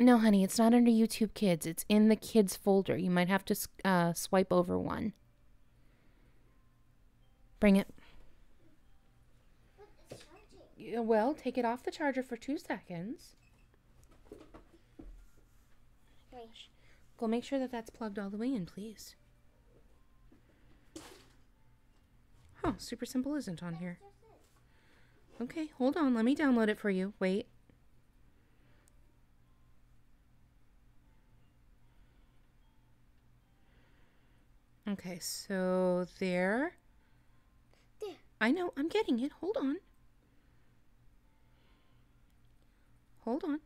No, honey, it's not under YouTube Kids. It's in the kids folder. You might have to uh, swipe over one. Bring it. Well, take it off the charger for two seconds. Gosh. Go make sure that that's plugged all the way in, please. Huh, Super Simple isn't on here. Okay, hold on. Let me download it for you. Wait. Okay, so there. There. I know. I'm getting it. Hold on. Hold on.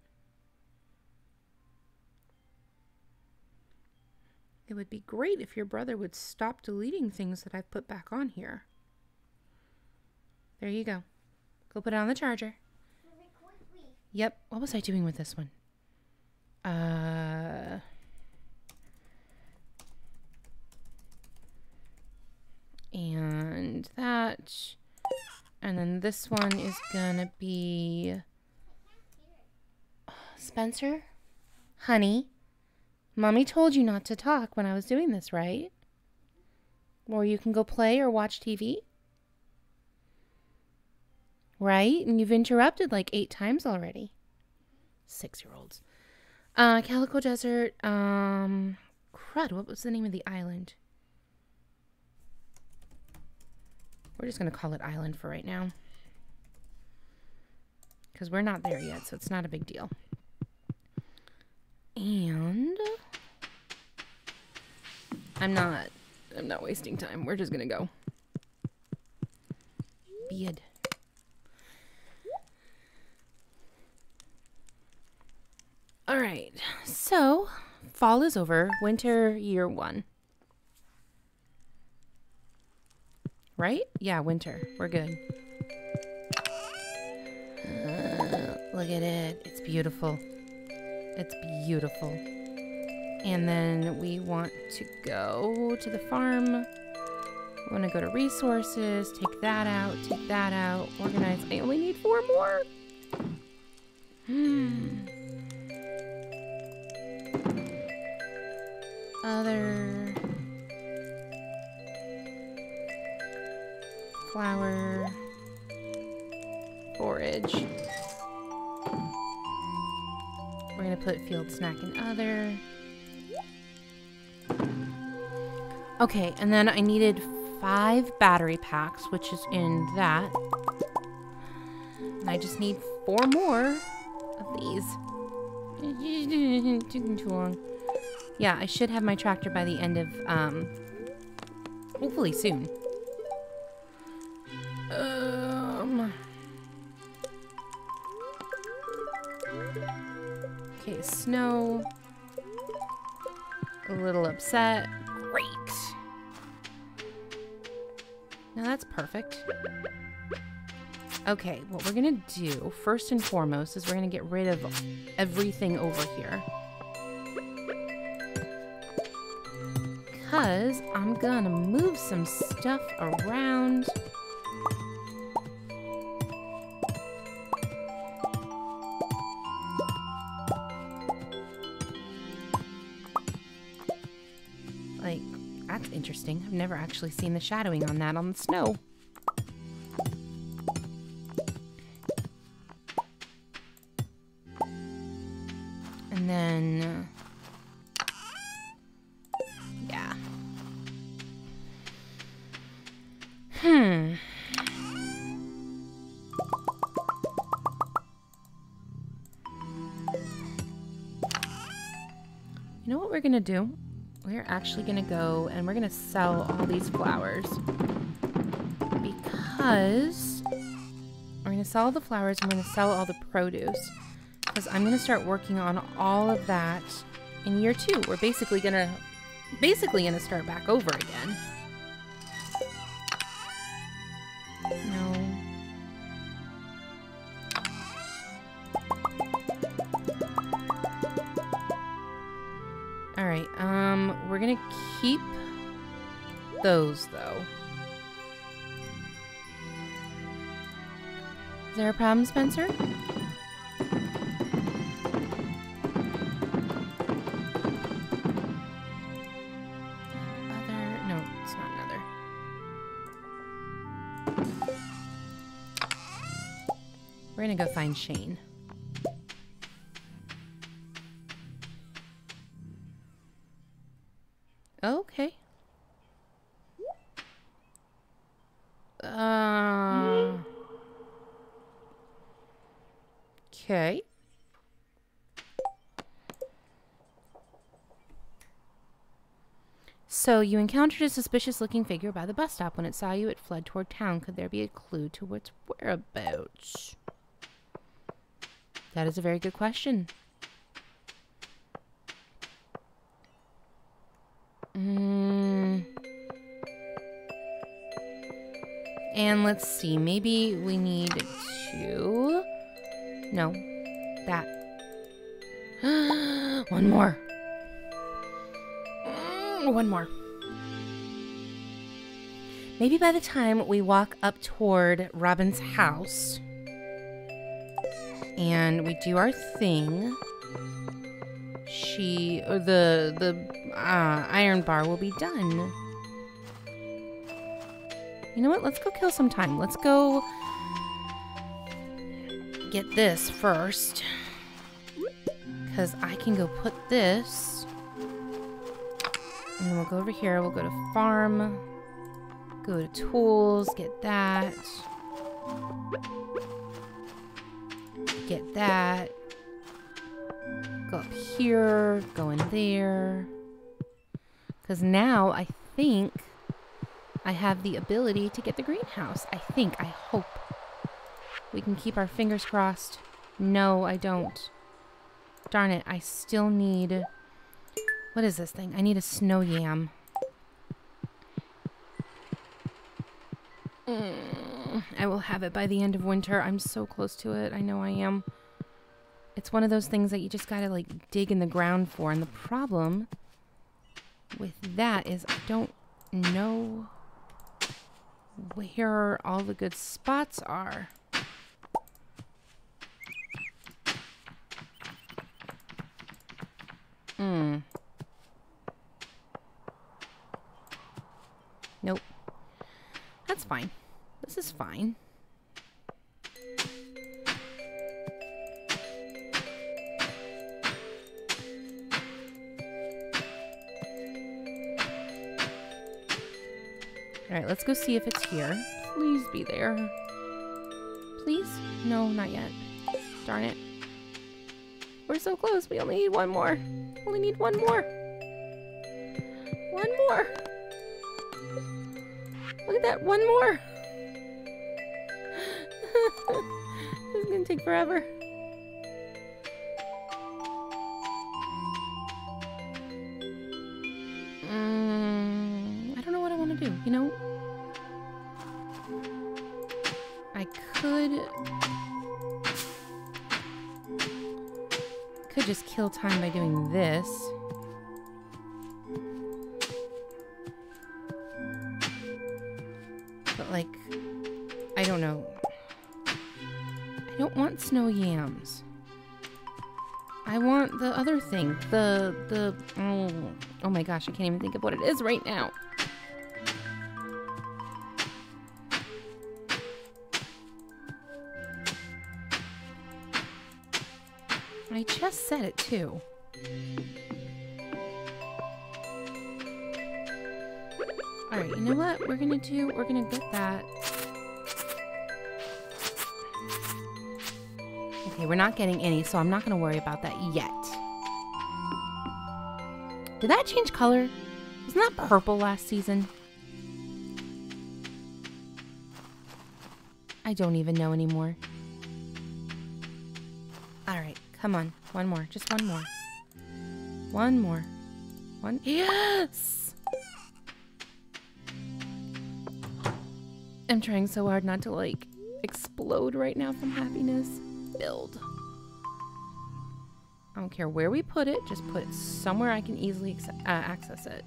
It would be great if your brother would stop deleting things that I've put back on here. There you go. Go put it on the charger. Yep. What was I doing with this one? Uh. And that. And then this one is gonna be... Spencer, honey, Mommy told you not to talk when I was doing this, right? Or you can go play or watch T V. Right? And you've interrupted like eight times already. Six-year-olds. Uh, Calico Desert, um, crud, what was the name of the island? We're just going to call it Island for right now. Because we're not there yet, so it's not a big deal. And I'm not I'm not wasting time. We're just gonna go. Beard. Alright, so fall is over. Winter year one. Right? Yeah, winter. We're good. Uh, look at it. It's beautiful. It's beautiful. And then we want to go to the farm. We want to go to resources, take that out, take that out, organize. I only need four more. Hmm. Other flour, forage. We're gonna put field snack in other. Okay, and then I needed five battery packs, which is in that. And I just need four more of these. Taking too long. Yeah, I should have my tractor by the end of, um, hopefully soon. Um. Okay, snow. A little upset. Great. Now that's perfect. Okay, what we're gonna do first and foremost is we're gonna get rid of everything over here. Because I'm gonna move some stuff around. Like, that's interesting. I've never actually seen the shadowing on that on the snow. And then... Hmm. You know what we're gonna do? We're actually gonna go and we're gonna sell all these flowers. Because we're gonna sell all the flowers and we're gonna sell all the produce. Because I'm gonna start working on all of that in year two. We're basically gonna basically gonna start back over again. Keep those, though. Is there a problem, Spencer? Another... No, it's not another. We're gonna go find Shane. Okay. Uh, okay. So, you encountered a suspicious-looking figure by the bus stop. When it saw you, it fled toward town. Could there be a clue to its whereabouts? That is a very good question. Mm. And let's see, maybe we need two. No, that. One more. One more. Maybe by the time we walk up toward Robin's house and we do our thing, she, or the, the, Uh, iron bar will be done. You know what? Let's go kill some time. Let's go get this first. Because I can go put this. And then we'll go over here. We'll go to farm. Go to tools. Get that. Get that. Go up here. Go in there. Because now I think I have the ability to get the greenhouse. I think, I hope. We can keep our fingers crossed. No, I don't. Darn it, I still need... What is this thing? I need a snow yam. Mm, I will have it by the end of winter. I'm so close to it. I know I am. It's one of those things that you just gotta like dig in the ground for. And the problem with that is I don't know where all the good spots are. Hmm. Nope. That's fine. This is fine. Alright, let's go see if it's here. Please be there. Please? No, not yet. Darn it. We're so close. We only need one more. Only need one more. One more. Look at that. One more. This is going to take forever. Mm, I don't know what I want to do. You know? I could... could just kill time by doing this. But like, I don't know. I don't want snow yams. I want the other thing. The, the, oh, oh my gosh, I can't even think of what it is right now. I just said it too. Alright, you know what we're gonna do? We're gonna get that. Okay, we're not getting any, so I'm not gonna worry about that yet. Did that change color? Wasn't that purple last season? I don't even know anymore. Come on, one more, just one more. One more. One. Yes! I'm trying so hard not to like explode right now from happiness. Build. I don't care where we put it, just put it somewhere I can easily uh, access it.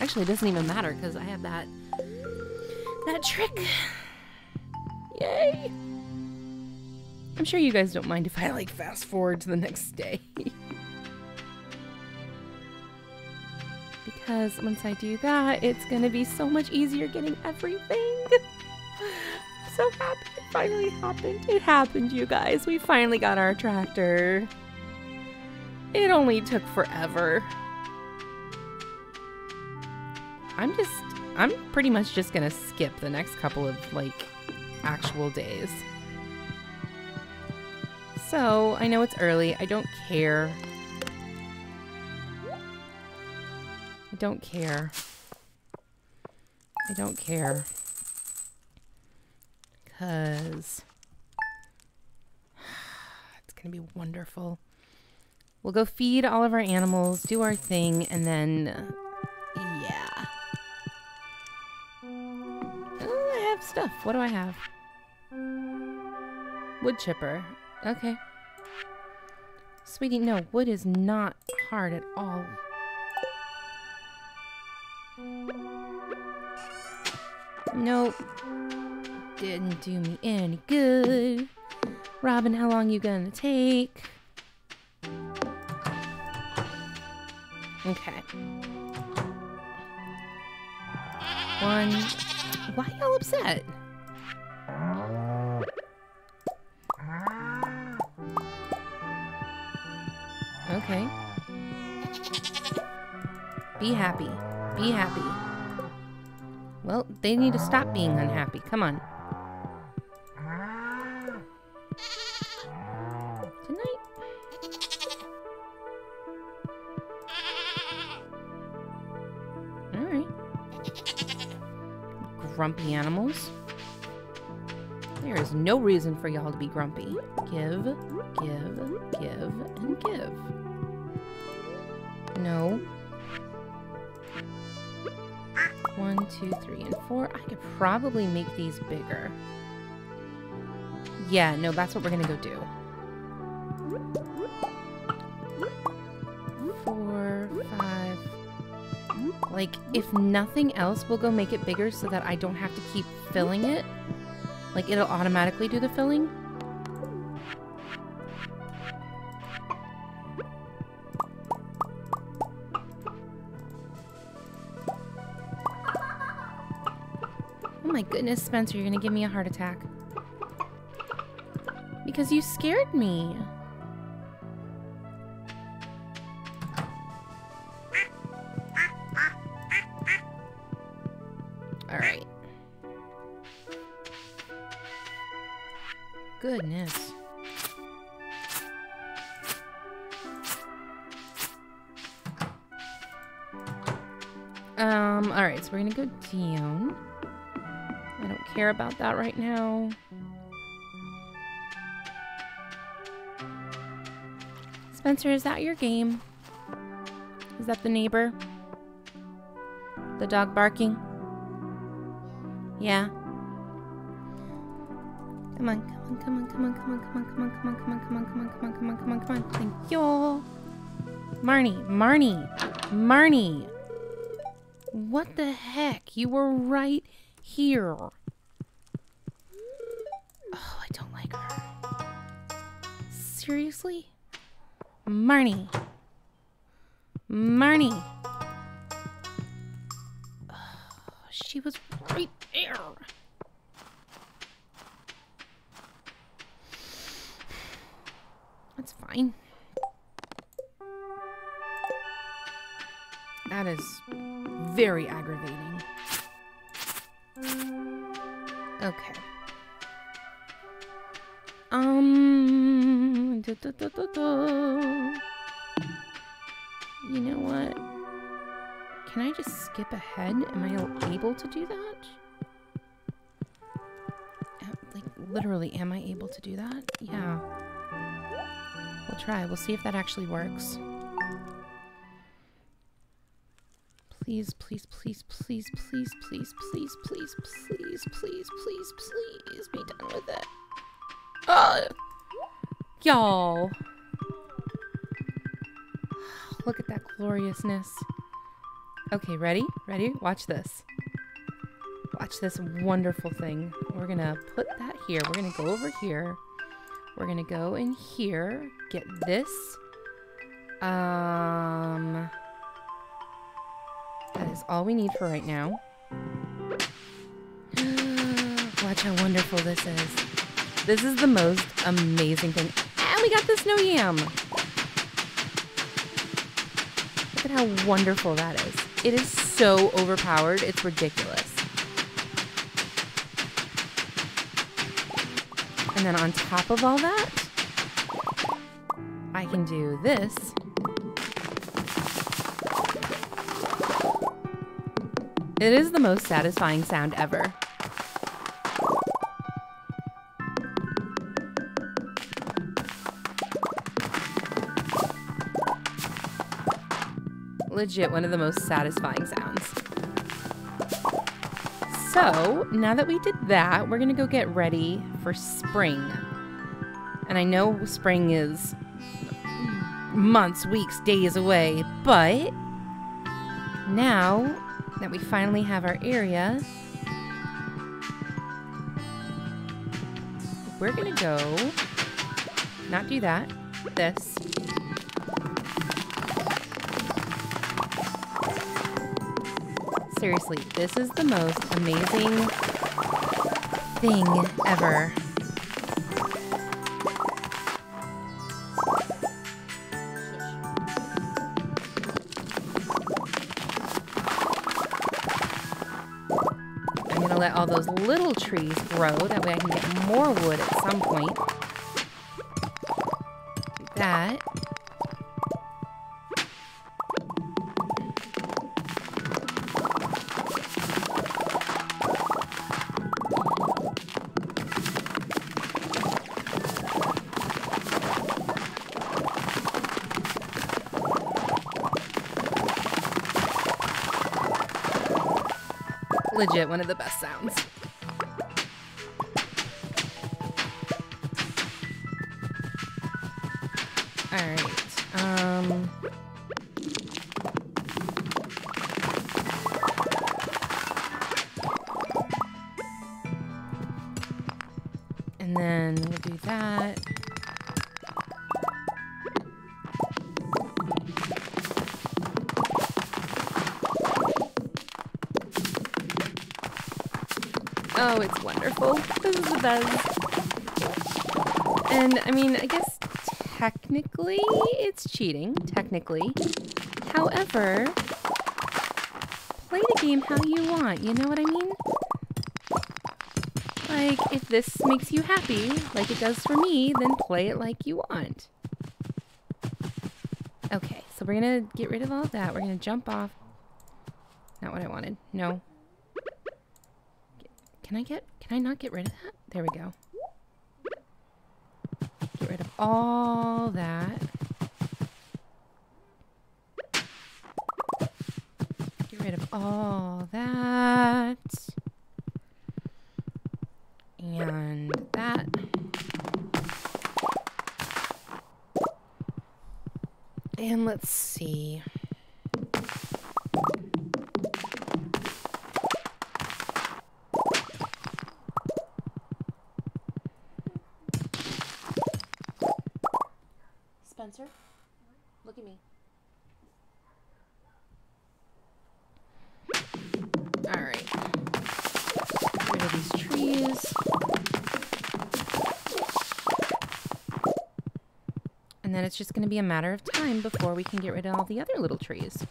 Actually, it doesn't even matter because I have that, that trick. Yay! I'm sure you guys don't mind if I, like, fast forward to the next day. Because once I do that, it's going to be so much easier getting everything. I'm so happy it finally happened. It happened, you guys. We finally got our tractor. It only took forever. I'm just, I'm pretty much just going to skip the next couple of, like, actual days. So, I know it's early. I don't care. I don't care. I don't care. Because... it's going to be wonderful. We'll go feed all of our animals, do our thing, and then... yeah. Oh, I have stuff. What do I have? Wood chipper. Okay. Sweetie, no, wood is not hard at all. Nope. Didn't do me any good. Robin, how long you gonna take? Okay. One. Why y'all upset? Okay. Be happy. Be happy. Well, they need to stop being unhappy. Come on. Tonight. Alright. Grumpy animals. There is no reason for y'all to be grumpy. Give, give, give, and give. No. One, two, three, and four. I could probably make these bigger. Yeah, no, that's what we're gonna go do. Like, if nothing else, we'll go make it bigger so that I don't have to keep filling it. Like, it'll automatically do the filling. Oh my goodness, Spencer, you're gonna give me a heart attack. Because you scared me. Goodness. Um, alright, so we're gonna go down. I don't care about that right now. Spencer, is that your game? Is that the neighbor? The dog barking? Yeah. Come on, come on, come on, come on, come on, come on, come on, come on, come on, come on, come on, come on, come on, come on, come on. Thank you. Marnie, Marnie, Marnie. What the heck? You were right here. Oh, I don't like her. Seriously? Marnie. Marnie. She was right there. That's fine. That is very aggravating. Okay. Um. Da, da, da, da, da. You know what? Can I just skip ahead? Am I able to do that? Like, literally, am I able to do that? Yeah. We'll try. We'll see if that actually works. Please, please, please, please, please, please, please, please, please, please, please, please be done with it. Oh! Y'all. Look at that gloriousness. Okay, ready? Ready? Watch this. Watch this wonderful thing. We're gonna put that here. We're gonna go over here. We're gonna go in here, get this. Um, that is all we need for right now. Watch how wonderful this is. This is the most amazing thing. And we got the snow yam. Look at how wonderful that is. It is so overpowered, it's ridiculous. And then on top of all that, I can do this. It is the most satisfying sound ever. Legit, one of the most satisfying sounds. So, now that we did that, we're gonna go get ready for spring. And I know spring is months, weeks, days away, but now that we finally have our area, we're gonna go, not do that, this. Seriously, this is the most amazing thing ever. I'm gonna let all those little trees grow, that way I can get more wood at some point. Like that. Legit, one of the best sounds. All right. Um, And then we'll do that. Oh, it's wonderful. This is the best. And I mean, I guess technically it's cheating, technically. However, play the game how you want, you know what I mean? Like, if this makes you happy, like it does for me, then play it like you want. Okay, so we're gonna get rid of all that. We're gonna jump off. Not what I wanted. No. Can I get, can I not get rid of that? There we go. Get rid of all that. Get rid of all that. And that. And let's see. Spencer, look at me. All right. Get rid of these trees. And then it's just going to be a matter of time before we can get rid of all the other little trees.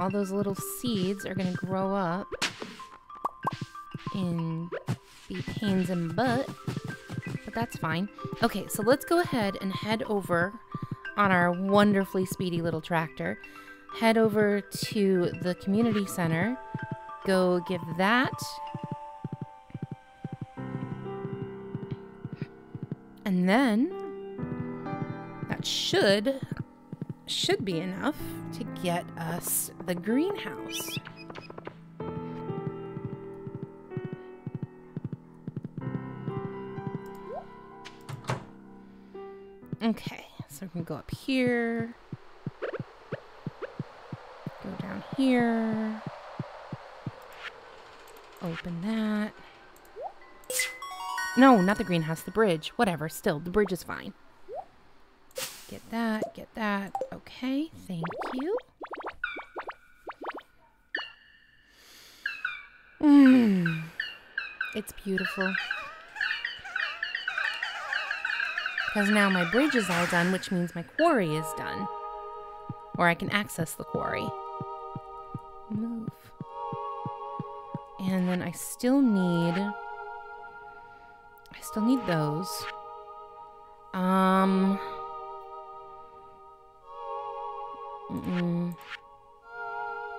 All those little seeds are going to grow up and be pains in the butt, but that's fine. Okay, so let's go ahead and head over on our wonderfully speedy little tractor. Head over to the community center. Go give that. And then that should... should be enough to get us the greenhouse. Okay, so we can go up here, go down here, open that. No, not the greenhouse, the bridge. Whatever, still, the bridge is fine. Get that, get that. Okay, thank you. Mmm. It's beautiful. Because now my bridge is all done, which means my quarry is done. Or I can access the quarry. Move. And then I still need... I still need those. Um... Mm-mm.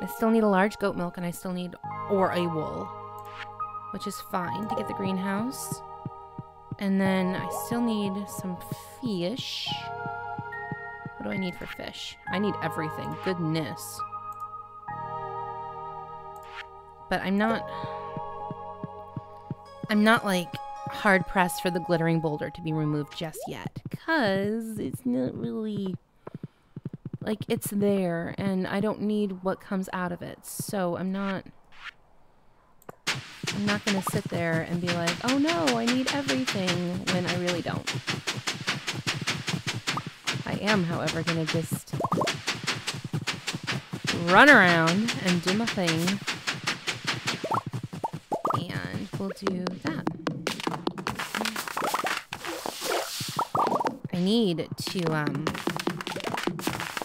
I still need a large goat milk, and I still need or a wool, which is fine to get the greenhouse. And then I still need some fish. What do I need for fish? I need everything. Goodness. But I'm not... I'm not, like, hard-pressed for the glittering boulder to be removed just yet, because it's not really... Like, it's there, and I don't need what comes out of it, so I'm not, I'm not going to sit there and be like, oh no, I need everything, when I really don't. I am, however, going to just run around and do my thing, and we'll do that. I need to, um...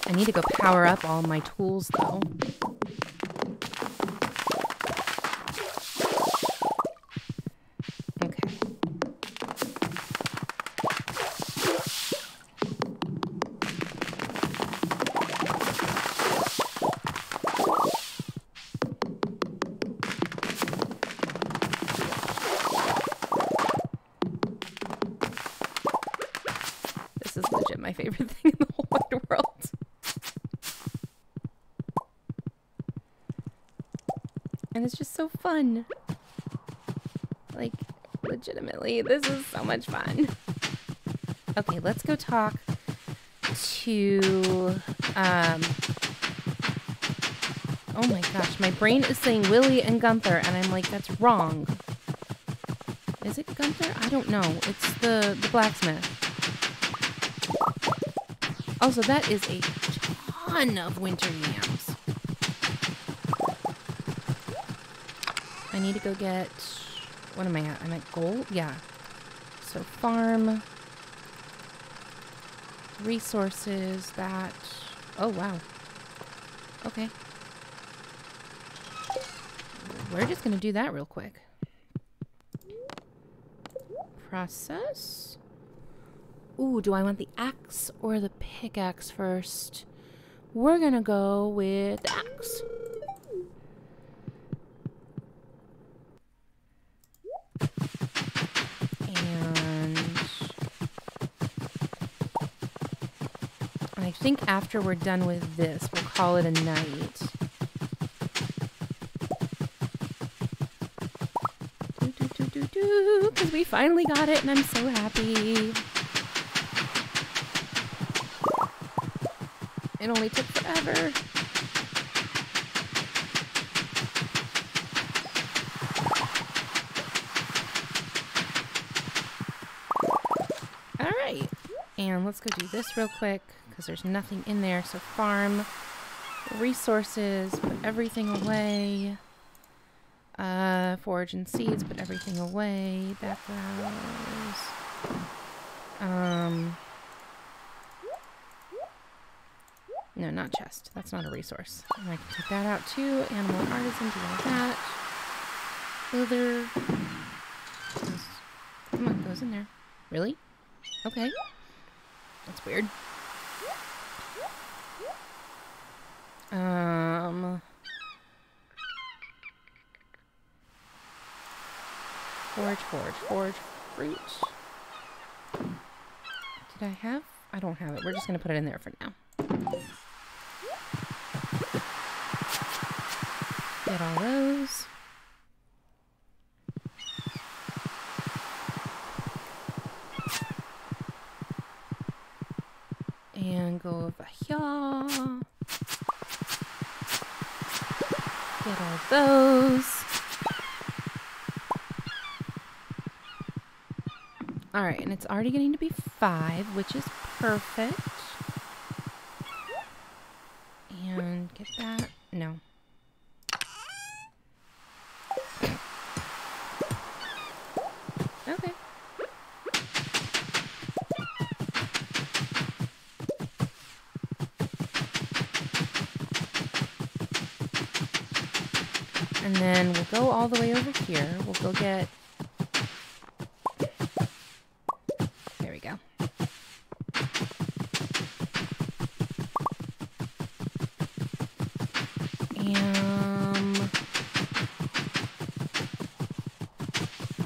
I need to go power up all my tools, though. Okay. This is legit my favorite thing in the whole wide world. was just so fun. Like, legitimately, this is so much fun. Okay, let's go talk to, um, oh my gosh, my brain is saying Willy and Gunther, and I'm like, that's wrong. Is it Gunther? I don't know. It's the, the blacksmith. Also, that is a ton of winter yams. I need to go get, what am I at? I'm at gold? Yeah. So, farm. Resources, that... Oh, wow. Okay. We're just gonna do that real quick. Process? Ooh, do I want the axe or the pickaxe first? We're gonna go with the axe. I think after we're done with this, we'll call it a night. Do, do, do, do, do, because we finally got it, and I'm so happy. It only took forever. All right, and let's go do this real quick. There's nothing in there, so farm, resources, put everything away, uh, forage and seeds, put everything away, that goes, um, no, not chest, that's not a resource, and I can take that out too, animal artisan, do all that, leather, come on, goes in there, really? Okay, that's weird. Um, forage, forage, forage, fruit. Did I have? I don't have it. We're just gonna put it in there for now. Get all those. And go over here. Get all those. All right, and it's already getting to be five, which is perfect. And get that. No. Okay. And then we'll go all the way over here. We'll go get... There we go. Um,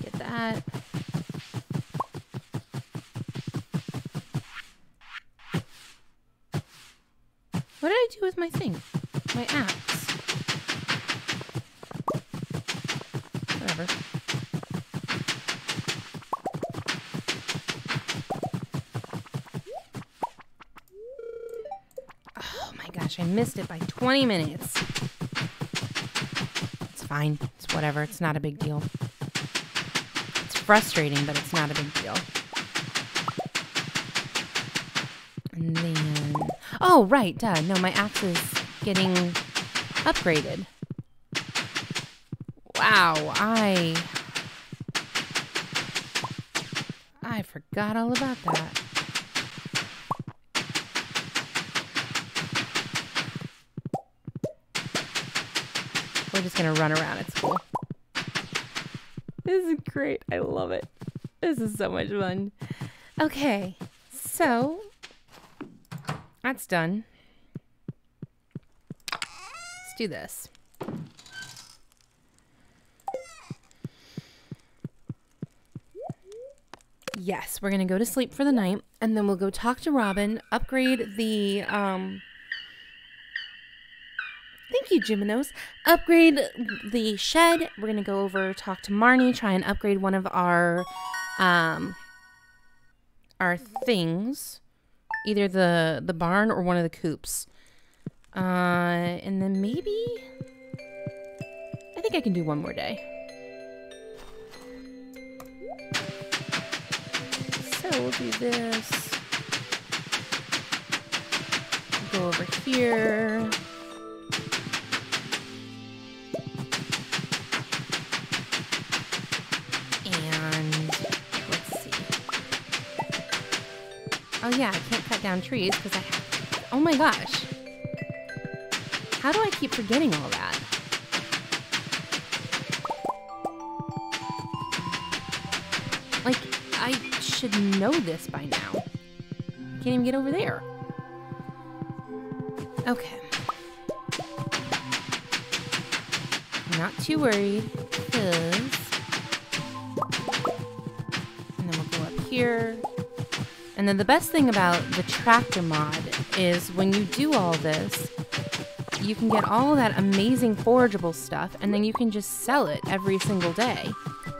get that. What did I do with my thing? My axe? Oh my gosh, I missed it by twenty minutes. It's fine. It's whatever. It's not a big deal. It's frustrating, but it's not a big deal. And then... Oh, right. Duh. No, my axe is getting upgraded. Wow, I I forgot all about that. We're just gonna run around at school. This is great. I love it. This is so much fun. Okay, so that's done. Let's do this. Yes, we're going to go to sleep for the night, and then we'll go talk to Robin, upgrade the, um, thank you, Juminos, upgrade the shed. We're going to go over, talk to Marnie, try and upgrade one of our, um, our things. Either the, the barn or one of the coops. Uh, and then maybe... I think I can do one more day. So we'll do this. Go over here. And let's see. Oh yeah, I can't cut down trees because I have... Oh my gosh. How do I keep forgetting all that? Like, I should know this by now. Can't even get over there. Okay. Not too worried, because... And then we'll go up here. And then the best thing about the Tractor Mod is when you do all this, you can get all that amazing forageable stuff, and then you can just sell it every single day.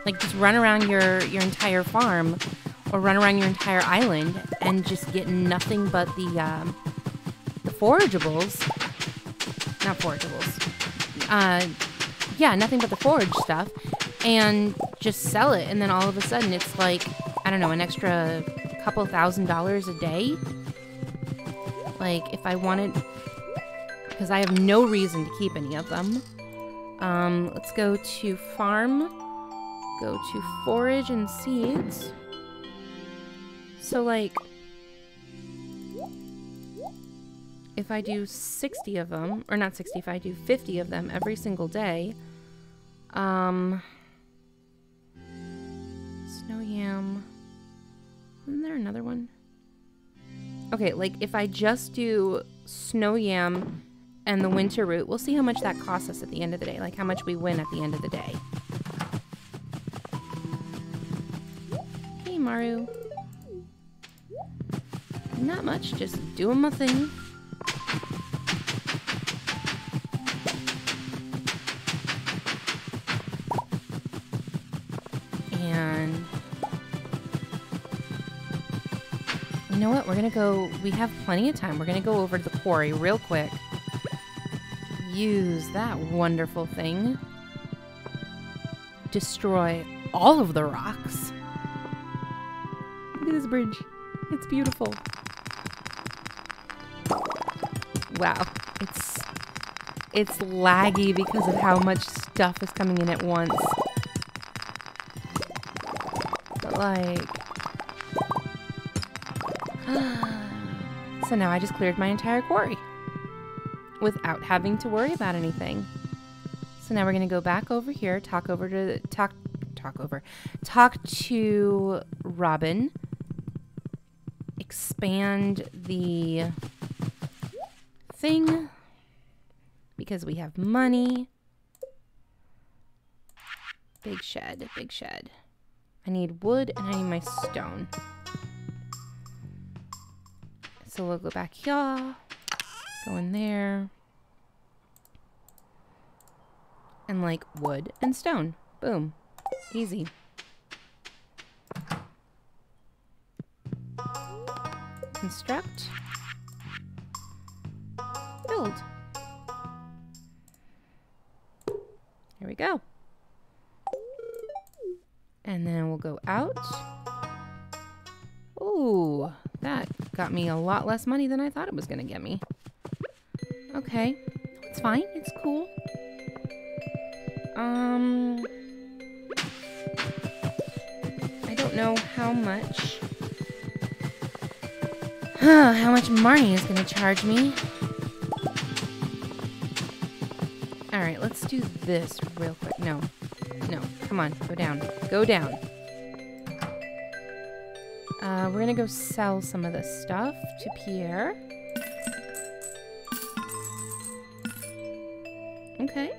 Like, just run around your, your entire farm or run around your entire island and just get nothing but the, um, the forageables. Not forageables. Uh, yeah, nothing but the forage stuff. And just sell it. And then all of a sudden it's like, I don't know, an extra couple thousand dollars a day. Like, if I wanted... Because I have no reason to keep any of them. Um, let's go to farm. Go to forage and seeds. So, like, if I do sixty of them, or not sixty, if I do fifty of them every single day, um, snow yam, isn't there another one? Okay, like, if I just do snow yam and the winter root, we'll see how much that costs us at the end of the day, like how much we win at the end of the day. Maru. Not much, just doing my thing. And... You know what? We're gonna go... We have plenty of time. We're gonna go over to the quarry real quick. Use that wonderful thing. Destroy all of the rocks. This bridge. It's beautiful. Wow. It's it's laggy because of how much stuff is coming in at once. But like... So now I just cleared my entire quarry. Without having to worry about anything. So now we're gonna go back over here, talk over to... Talk, talk over. Talk to Robin. Expand the thing because we have money. Big shed, big shed. I need wood and I need my stone. So we'll go back here, go in there, and like wood and stone. Boom. Easy. Construct. Build. There we go. And then we'll go out. Ooh, that got me a lot less money than I thought it was gonna get me. Okay, it's fine, it's cool. Um, I don't know how much how much Marnie is going to charge me. Alright, let's do this real quick. No. No. Come on. Go down. Go down. Uh, we're going to go sell some of this stuff to Pierre. Okay.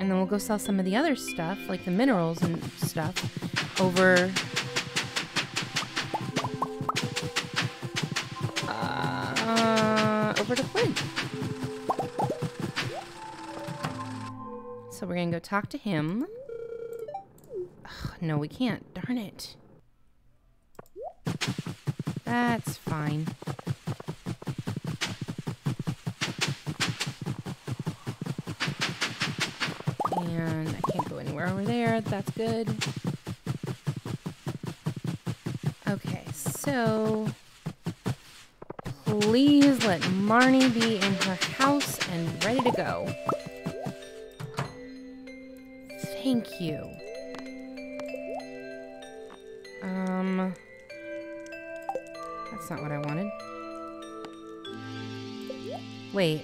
And then we'll go sell some of the other stuff, like the minerals and stuff, over... for the win. So we're gonna go talk to him. Ugh, no, we can't. Darn it. That's fine. And I can't go anywhere over there. That's good. Okay, so please let Marnie be in her house and ready to go. Thank you. Um, that's not what I wanted. Wait.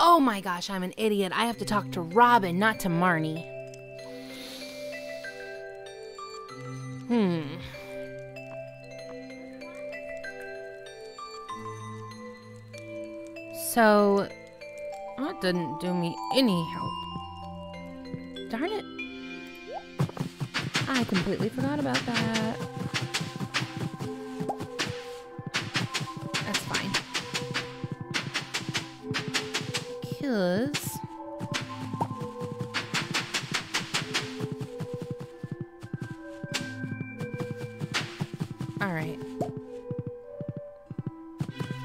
Oh my gosh, I'm an idiot. I have to talk to Robin, not to Marnie. Hmm. So, that didn't do me any help. Darn it. I completely forgot about that. That's fine. Cause alright.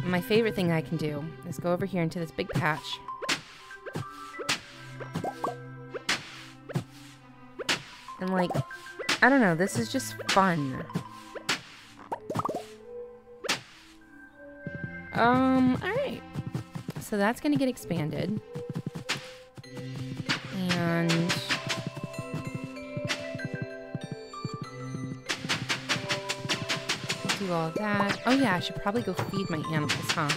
My favorite thing I can do is go over here into this big patch. And like, I don't know, this is just fun. Um, alright. So that's gonna get expanded. And do all that. Oh yeah, I should probably go feed my animals, huh?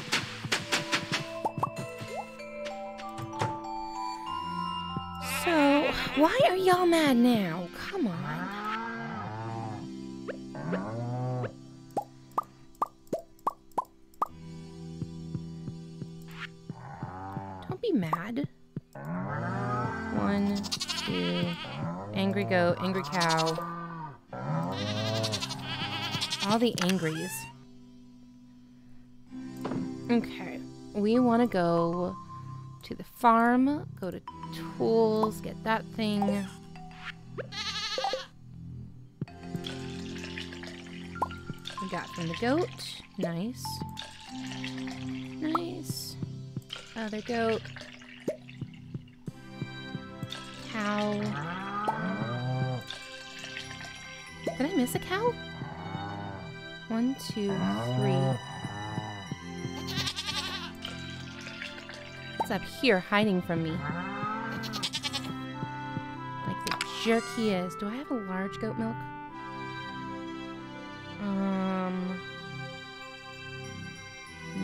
So, why are y'all mad now? Come on. Don't be mad. One, two, angry goat, angry cow. All the angries. Okay, we want to go to the farm, go to tools, get that thing. We got from the goat. Nice. Nice. Other goat. Cow. Did I miss a cow? One, two, three. It's up here hiding from me. Like the jerk he is. Do I have a large goat milk? Um,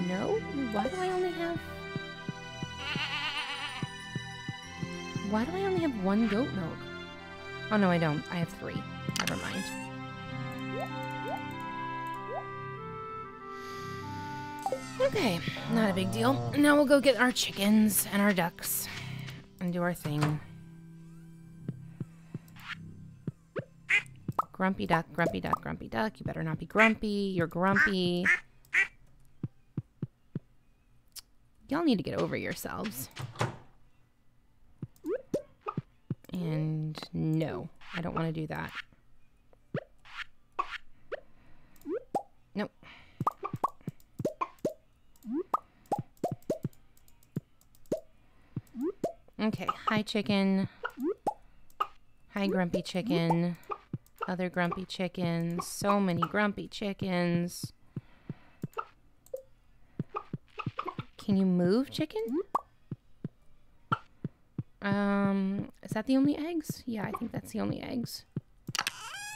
no? Why do I only have... Why do I only have one goat milk? Oh, no, I don't. I have three. Never mind. Okay, not a big deal. Now we'll go get our chickens and our ducks and do our thing. Grumpy duck, grumpy duck, grumpy duck. You better not be grumpy. You're grumpy. Y'all need to get over yourselves. And no, I don't want to do that. Nope. Okay, hi chicken. Hi grumpy chicken. Other grumpy chickens. So many grumpy chickens. Can you move, chicken? Um, is that the only eggs? Yeah, I think that's the only eggs.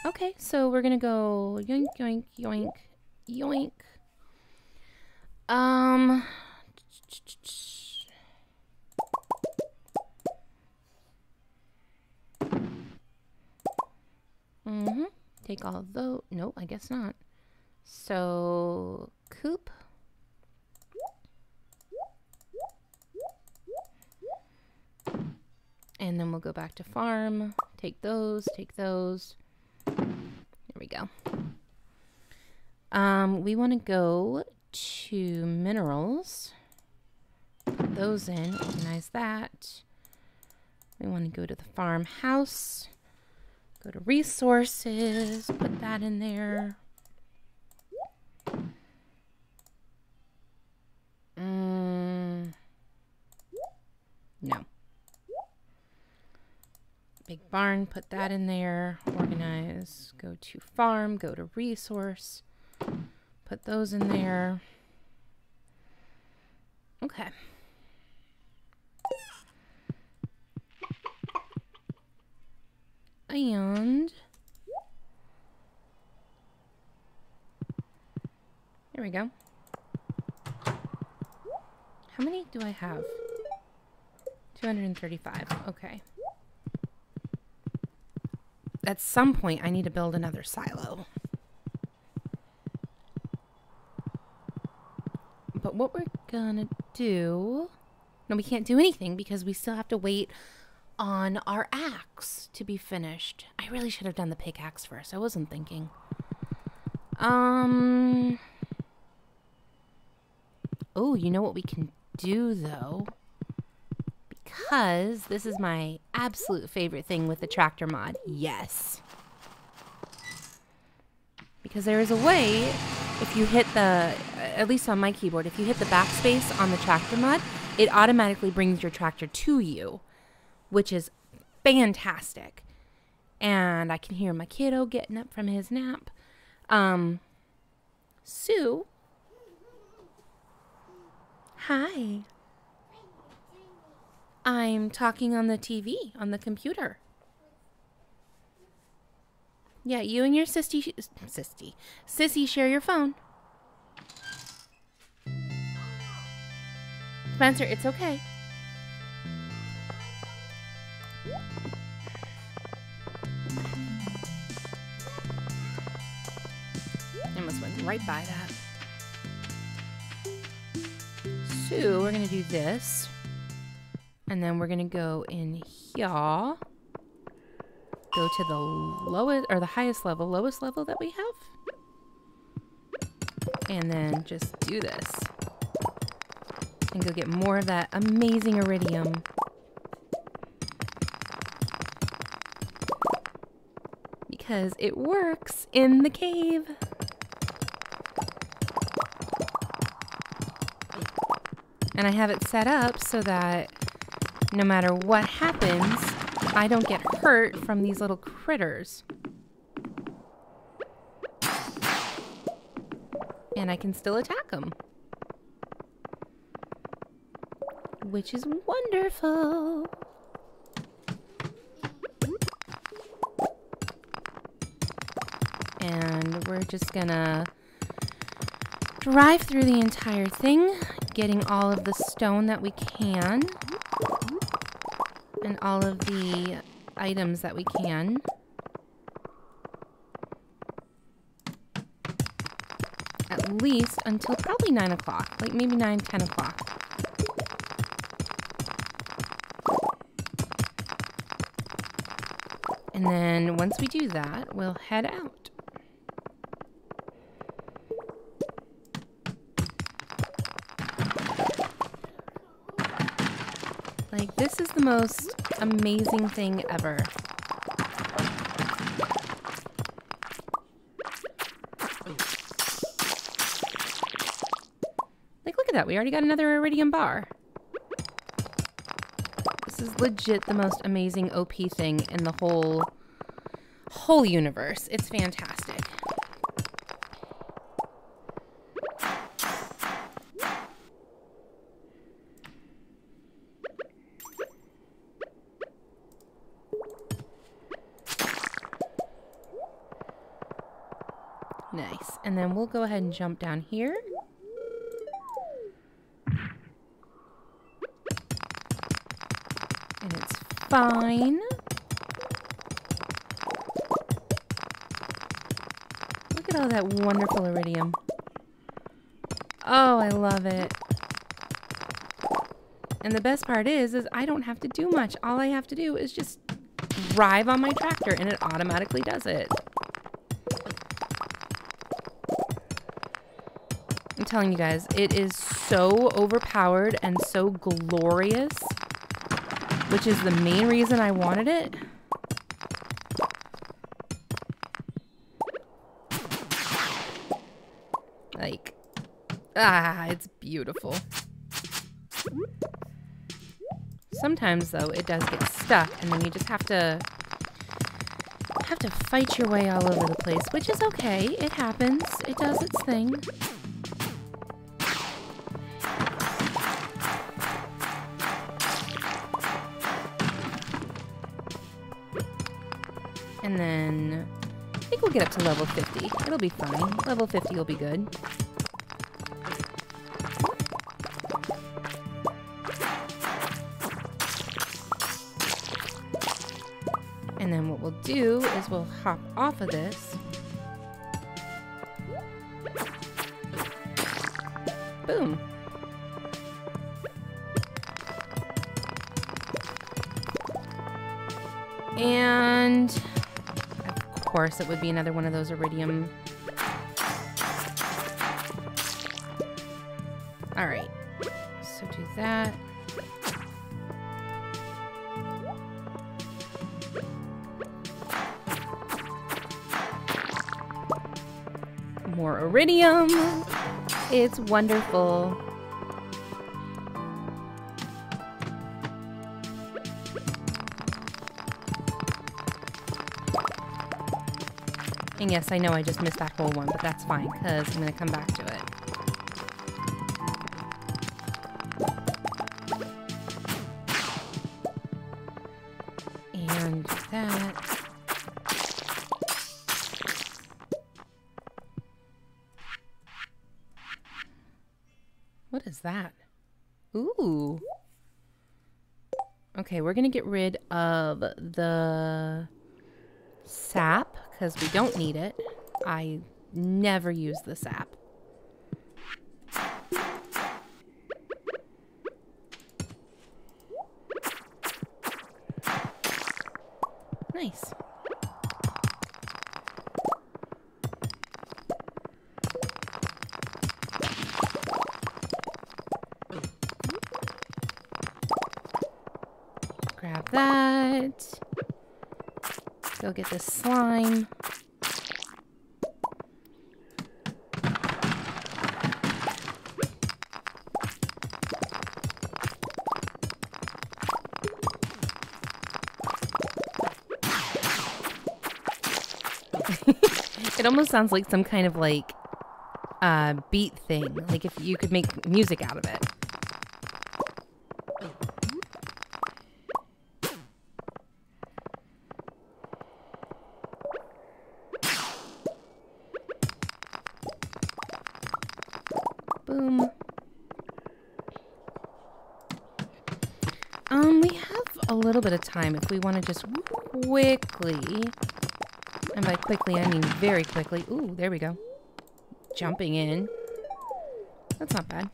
Okay, so we're gonna go yoink, yoink, yoink, yoink. Um... Mm-hmm. Take all of those. Nope, I guess not. So, coop. And then we'll go back to farm. Take those, take those. There we go. Um, we want to go to minerals. Put those in, organize that. We want to go to the farmhouse. Go to resources, put that in there. Mm. No. Big barn, put that in there. Organize, go to farm, go to resource. Put those in there. Okay. And there we go. How many do I have? two hundred thirty-five. Okay. At some point, I need to build another silo. But what we're gonna do... No, we can't do anything because we still have to wait on our axe to be finished. I really should have done the pickaxe first. I wasn't thinking. Um... Oh, you know what we can do, though? Because this is my absolute favorite thing with the tractor mod. Yes. Because there is a way, if you hit the, at least on my keyboard, if you hit the backspace on the tractor mod, it automatically brings your tractor to you, which is fantastic. And I can hear my kiddo getting up from his nap. Um, Sue. Hi. I'm talking on the T V, on the computer. Yeah, you and your sissy, sissy, sissy share your phone. Spencer, it's okay. I almost went right by that. So we're gonna do this. And then we're gonna go in here, go to the lowest or the highest level, lowest level that we have, and then just do this and go get more of that amazing iridium. Because it works in the cave. And I have it set up so that no matter what happens, I don't get hurt from these little critters. And I can still attack them. Which is wonderful. And we're just gonna drive through the entire thing, getting all of the stone that we can. And all of the items that we can. At least until probably nine o'clock. Like maybe nine, ten o'clock. And then once we do that, we'll head out. Like, this is the most amazing thing ever. Like, look at that. We already got another iridium bar. This is legit the most amazing O P thing in the whole, whole universe. It's fantastic. And then we'll go ahead and jump down here. And it's fine. Look at all that wonderful iridium. Oh, I love it. And the best part is, is I don't have to do much. All I have to do is just drive on my tractor and it automatically does it. telling you guys, it is so overpowered and so glorious, which is the main reason I wanted it. Like, ah, it's beautiful. Sometimes, though, it does get stuck, and then you just have to have to fight your way all over the place, which is okay. It happens. It does its thing. And then I think we'll get up to level fifty. It'll be fine. Level fifty will be good. And then what we'll do is we'll hop off of this. Boom. And of course it would be another one of those iridium. All right, so do that. More iridium. It's wonderful. And yes, I know I just missed that whole one, but that's fine, because I'm going to come back to it. And that. What is that? Ooh. Okay, we're going to get rid of the sap, because we don't need it. I never use the sap. Nice. Grab that. Go get this slime. It almost sounds like some kind of like uh, beat thing, like if you could make music out of it. Boom. Um, we have a little bit of time if we want to just quickly, and by quickly I mean very quickly. Ooh, there we go. Jumping in. That's not bad.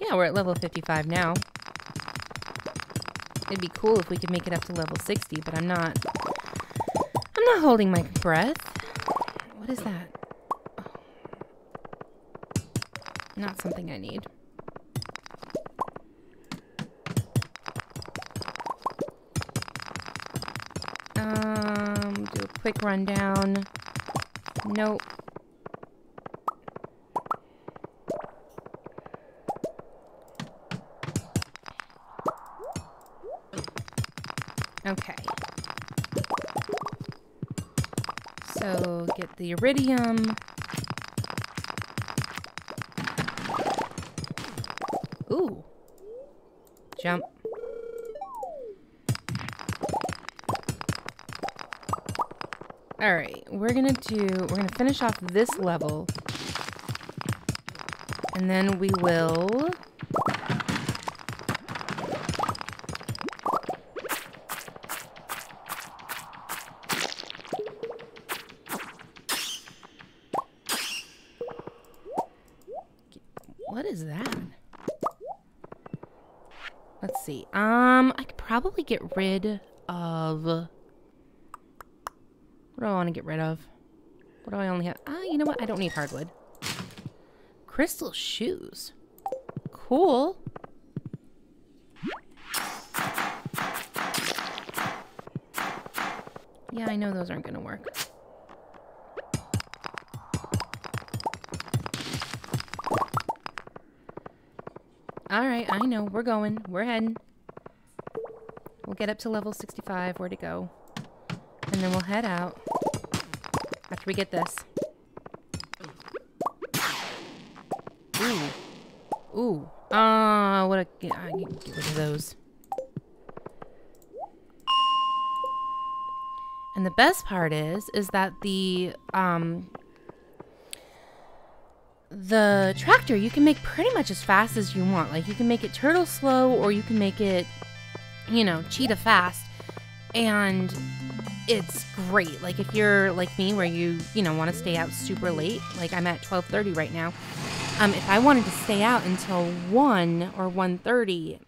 Yeah, we're at level fifty-five now. It'd be cool if we could make it up to level sixty, but I'm not, I'm not holding my breath. What is that? Not something I need. Um, do a quick rundown. Nope. Okay. So get the iridium. Ooh. Jump. All right, we're gonna do, we're gonna finish off this level. And then we will Um, I could probably get rid of... What do I want to get rid of? What do I only have? Ah, you know what? I don't need hardwood. Crystal shoes. Cool. Yeah, I know those aren't gonna work. Alright, I know. We're going. We're heading. We'll get up to level sixty-five. Where to go. And then we'll head out. After we get this. Ooh. Ooh. Ah, uh, what a... I need to get rid of those. And the best part is, is that the, um... the tractor you can make pretty much as fast as you want. Like, you can make it turtle slow, or you can make it, you know, cheetah fast. And... it's great. Like, if you're like me where you, you know, want to stay out super late, like I'm at twelve thirty right now. Um, if I wanted to stay out until one or one thirty,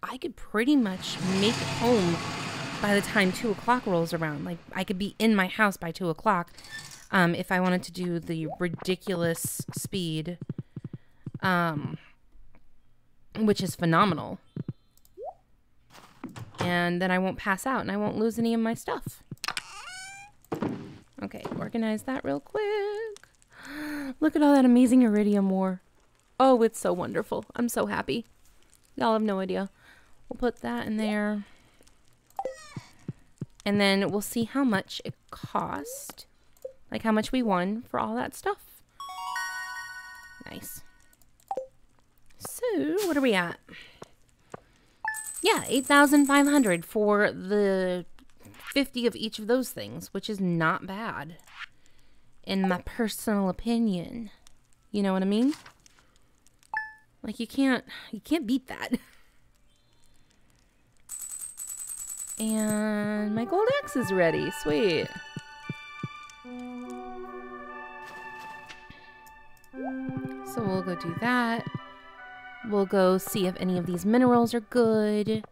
I could pretty much make it home by the time two o'clock rolls around. Like, I could be in my house by two o'clock um, if I wanted to do the ridiculous speed, um, which is phenomenal. And then I won't pass out and I won't lose any of my stuff. Okay, organize that real quick. Look at all that amazing iridium ore. Oh, it's so wonderful. I'm so happy. Y'all have no idea. We'll put that in there. And then we'll see how much it cost. Like how much we won for all that stuff. Nice. So, what are we at? Yeah, eight thousand five hundred for the... fifty of each of those things, which is not bad, in my personal opinion. You know what I mean? Like, you can't, you can't beat that. And my gold axe is ready. Sweet. So we'll go do that. We'll go see if any of these minerals are good.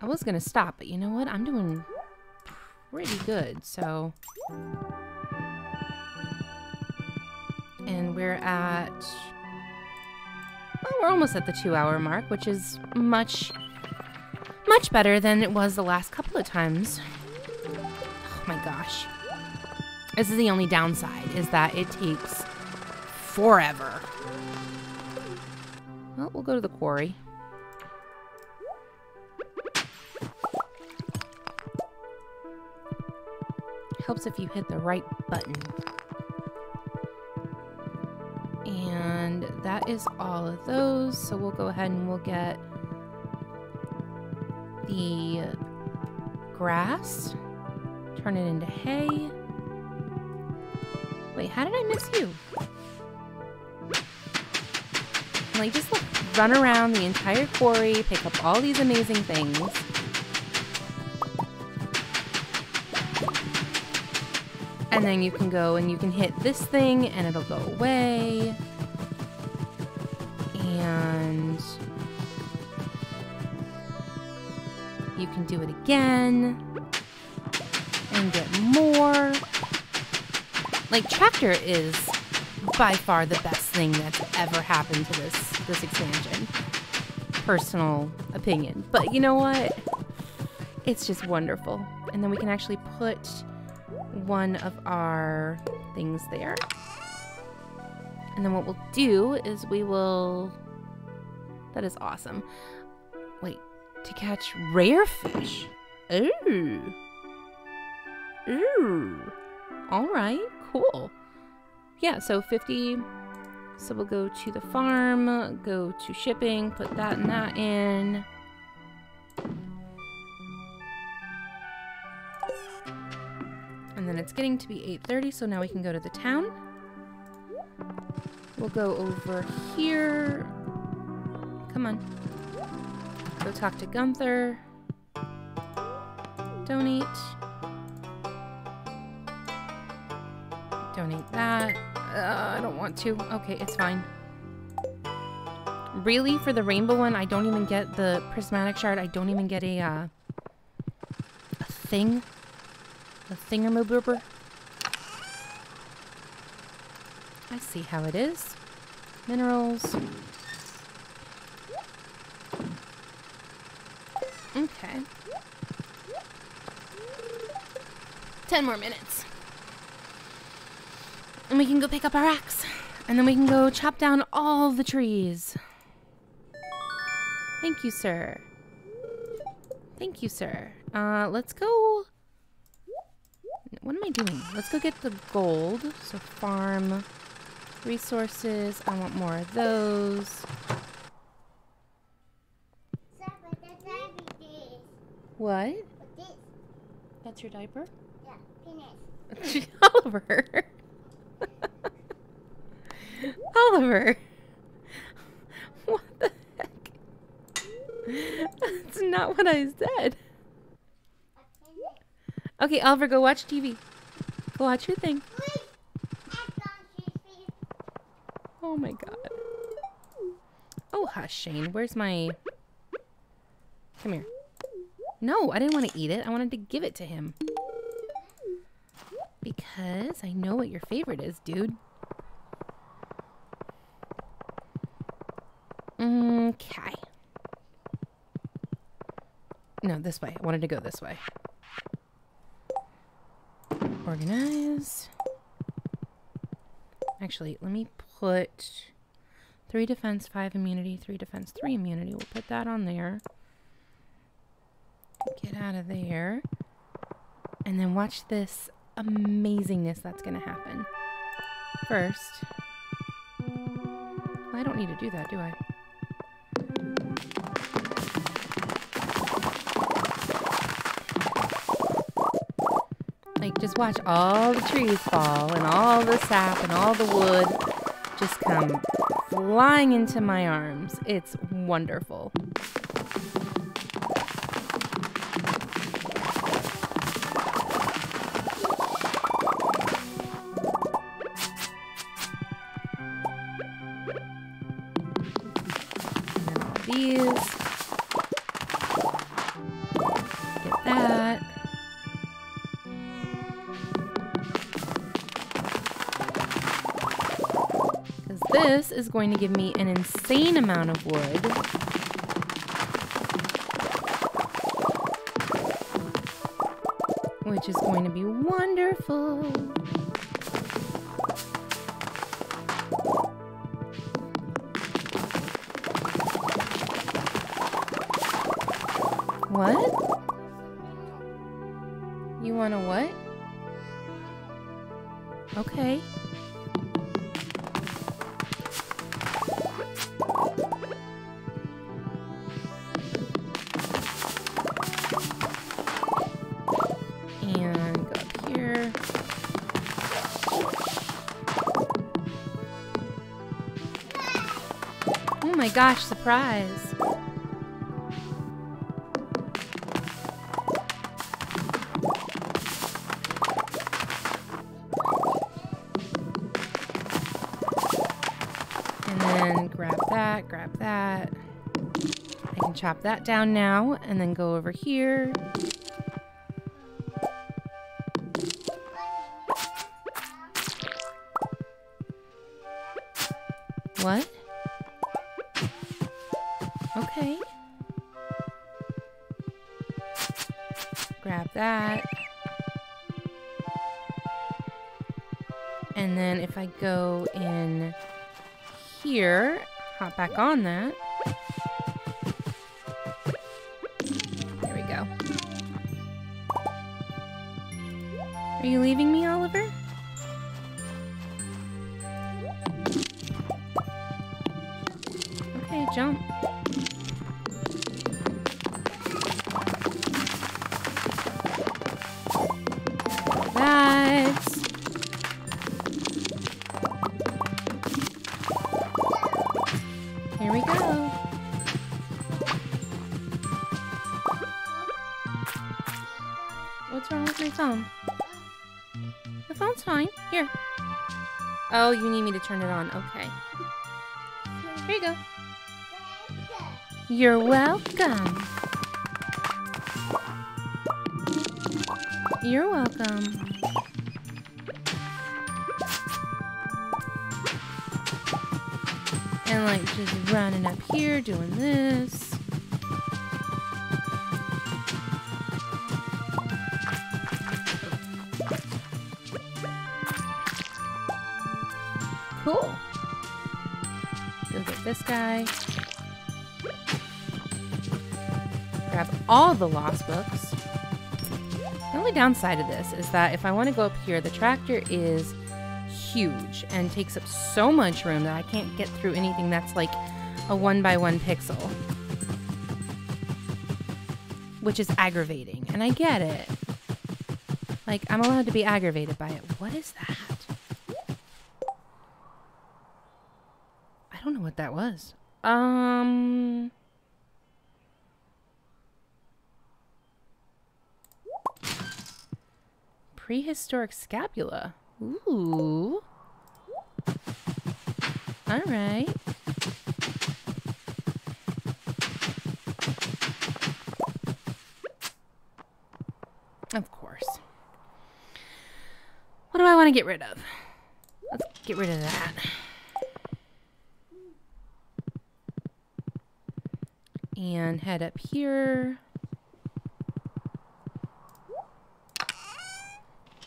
I was gonna stop, but you know what? I'm doing pretty good, so... And we're at... Well, we're almost at the two-hour mark, which is much, much better than it was the last couple of times. Oh my gosh. This is the only downside, is that it takes forever. Well, we'll go to the quarry. Helps if you hit the right button. And that is all of those. So we'll go ahead and we'll get the grass, turn it into hay. Wait, how did I miss you? Like, just like run around the entire quarry, pick up all these amazing things. And then you can go and you can hit this thing and it'll go away. And you can do it again and get more. Like, Tractor is by far the best thing that's ever happened to this this expansion. Personal opinion. But you know what? It's just wonderful. And then we can actually put one of our things there. And then what we'll do is we will... That is awesome. Wait, to catch rare fish. Ooh. Ooh. All right, cool. Yeah, so fifty. So we'll go to the farm, go to shipping, put that and that in. And then it's getting to be eight thirty, so now we can go to the town. We'll go over here. Come on. Go talk to Gunther. Donate. Donate that. Uh, I don't want to. Okay, it's fine. Really, for the rainbow one, I don't even get the prismatic shard. I don't even get a, uh, a thing. A thingamaboober. I see how it is. Minerals. Okay. Ten more minutes. And we can go pick up our axe. And then we can go chop down all the trees. Thank you, sir. Thank you, sir. Uh, let's go... What am I doing? Let's go get the gold. So farm resources. I want more of those. What? That's your diaper? Yeah, penis. Oliver. Oliver. What the heck? That's not what I said. Okay, Oliver, go watch T V. Go watch your thing. Oh my god. Oh, hush, Shane. Where's my... Come here. No, I didn't want to eat it. I wanted to give it to him. Because I know what your favorite is, dude. Okay. No, this way. I wanted to go this way. Organize. Actually, let me put three defense, five immunity, three defense, three immunity. We'll put that on there. Get out of there. And then watch this amazingness that's going to happen. First. I don't need to do that, do I? Like, just watch all the trees fall, and all the sap, and all the wood just come flying into my arms. It's wonderful. And all these. Get that. This is going to give me an insane amount of wood. Which is going to be wonderful. What? You want a what? Okay. Gosh, surprise. And then grab that, grab that. I can chop that down now and then go over here. What? Okay. Grab that. And then if I go in here, hop back on that. There we go. Are you leaving me, Oliver? Okay, jump. Oh, you need me to turn it on. Okay. Here you go. You're welcome. You're welcome. And like just running up here, doing this. Cool. Go get this guy. Grab all the lost books. The only downside of this is that if I want to go up here, the tractor is huge and takes up so much room that I can't get through anything that's like a one by one pixel, which is aggravating, and I get it. Like, I'm allowed to be aggravated by it. What is that? I don't know what that was. Um... Prehistoric scapula. Ooh. All right. Of course. What do I want to get rid of? Let's get rid of that. And head up here.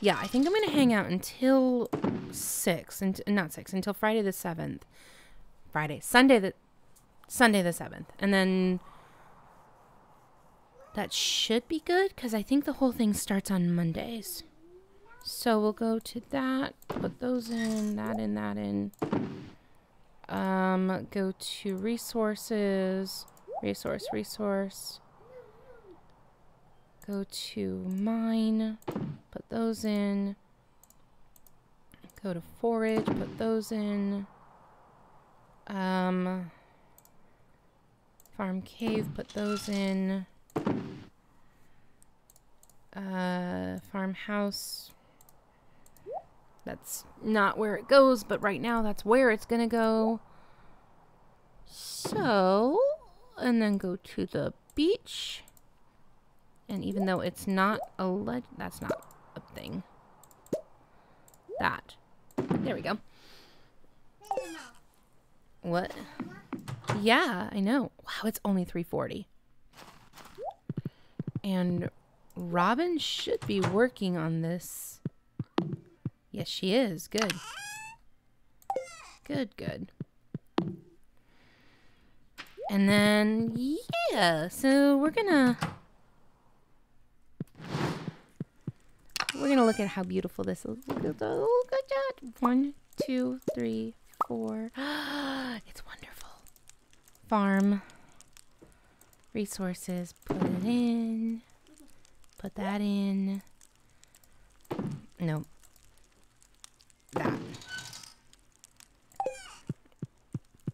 Yeah, I think I'm going to hang out until six, and not six, until Friday the seventh. Friday, Sunday the Sunday the seventh. And then that should be good cuz I think the whole thing starts on Mondays. So we'll go to that, put those in, that in, that in. Um go to resources, resource, resource. Go to mine, put those in. Go to forage, put those in. Um, farm cave, put those in. Uh, farmhouse. That's not where it goes, but right now that's where it's gonna go. So, and then go to the beach. And even though it's not a leg, that's not a thing. That. There we go. What? Yeah, I know. Wow, it's only three forty. And Robin should be working on this. Yes, she is. Good. Good, good. And then, yeah. So we're gonna... We're going to look at how beautiful this is. Look at that. One, two, three, four. It's wonderful. Farm. Resources. Put it in. Put that in. No. That.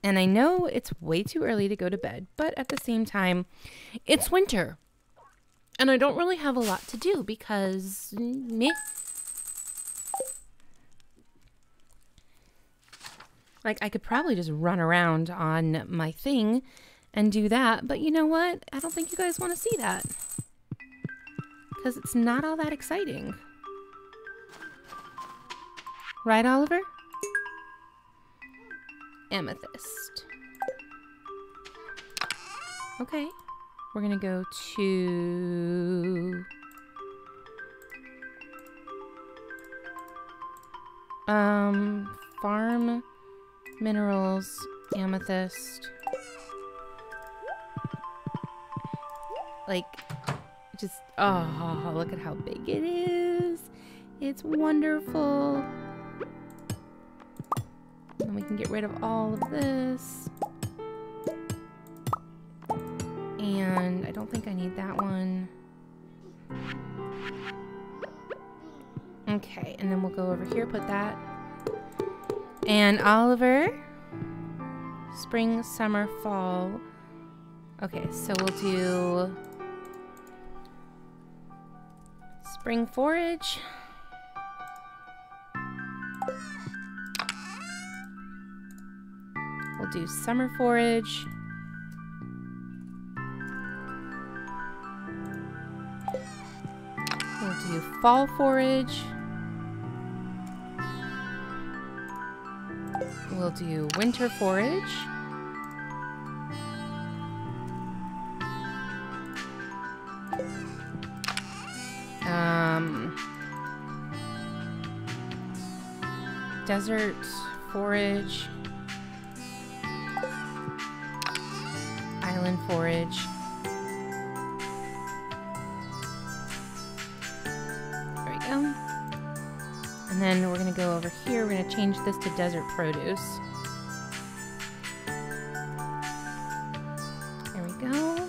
And I know it's way too early to go to bed, but at the same time, it's winter. And I don't really have a lot to do because me. Like, I could probably just run around on my thing and do that. But you know what? I don't think you guys want to see that. Because it's not all that exciting. Right, Oliver? Amethyst. Okay. We're going to go to... Um, farm, minerals, amethyst. Like, just, oh, look at how big it is. It's wonderful. And we can get rid of all of this. And I don't think I need that one. Okay, and then we'll go over here, put that. And Oliver. Spring, summer, fall. Okay, so we'll do spring forage. We'll do summer forage. fall forage. We'll do winter forage. Um, desert forage. Island forage. There we go. And then we're going to go over here. We're going to change this to desert produce. There we go.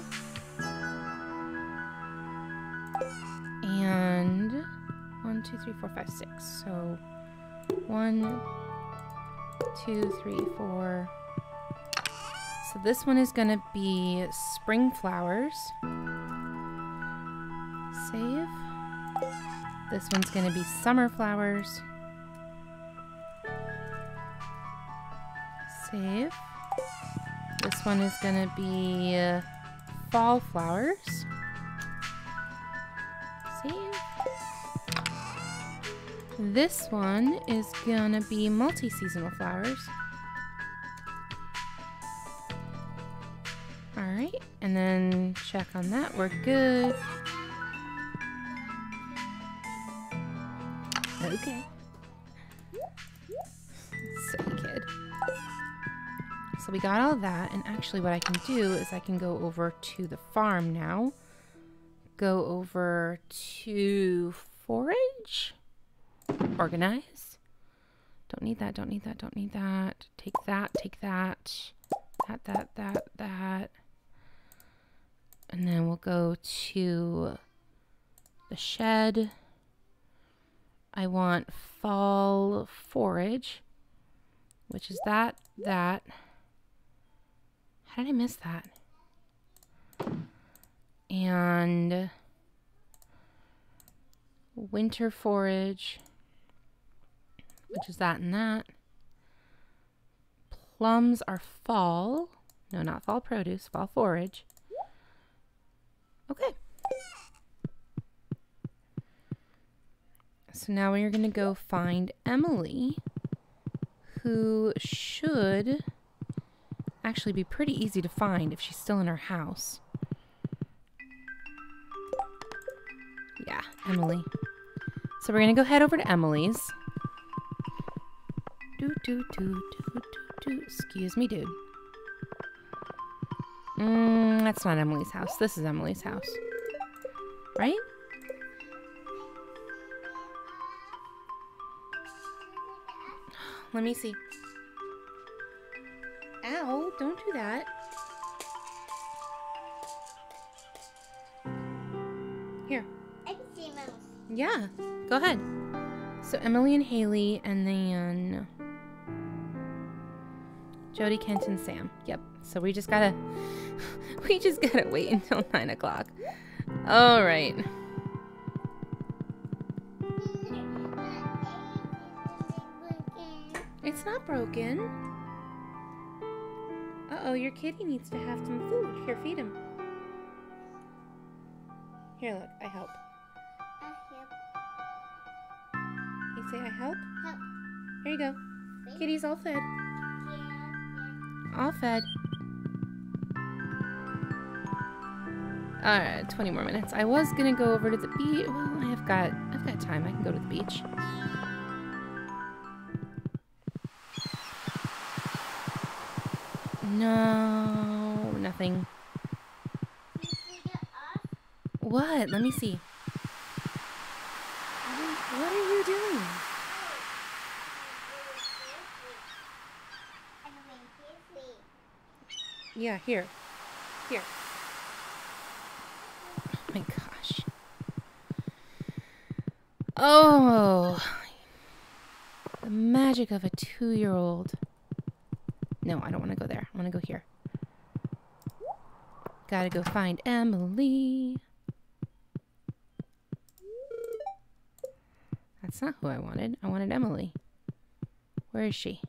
And one, two, three, four, five, six. So one, two, three, four. So this one is going to be spring flowers. Save. This one's going to be summer flowers. Save. This one is going to be uh, fall flowers. Save. This one is going to be multi-seasonal flowers. Alright, and then check on that. We're good. Okay. So good. So we got all that, and actually what I can do is I can go over to the farm now. Go over to forage. Organize. Don't need that, don't need that, don't need that. Take that, take that. That, that, that, that. And then we'll go to the shed. I want fall forage, which is that, that. How did I miss that? And winter forage, which is that and that. Plums are fall. No, not fall produce, fall forage. Okay. So now we're going to go find Emily, who should actually be pretty easy to find if she's still in her house. Yeah, Emily. So we're going to go head over to Emily's. Do, do, do, do, do, do. Excuse me, dude. Mm, that's not Emily's house. This is Emily's house. Right? Let me see. Ow, don't do that. Here. I can see mouse. Yeah, go ahead. So Emily and Haley, and then Jody, Kent, and Sam. Yep. So we just gotta, we just gotta wait until nine o'clock. All right. It's not broken. Uh-oh, your kitty needs to have some food. Here, feed him. Here, look, I help. I help. You say I help? Help. Here you go. Wait. Kitty's all fed. All fed. Alright, twenty more minutes. I was gonna go over to the beach. Well, I have got I've got time. I can go to the beach. No, nothing. What? Let me see. What are you doing? Yeah, here. Here. Oh my gosh. Oh. The magic of a two-year-old. No, I don't want to go there. I want to go here. Gotta go find Emily. That's not who I wanted. I wanted Emily. Where is she?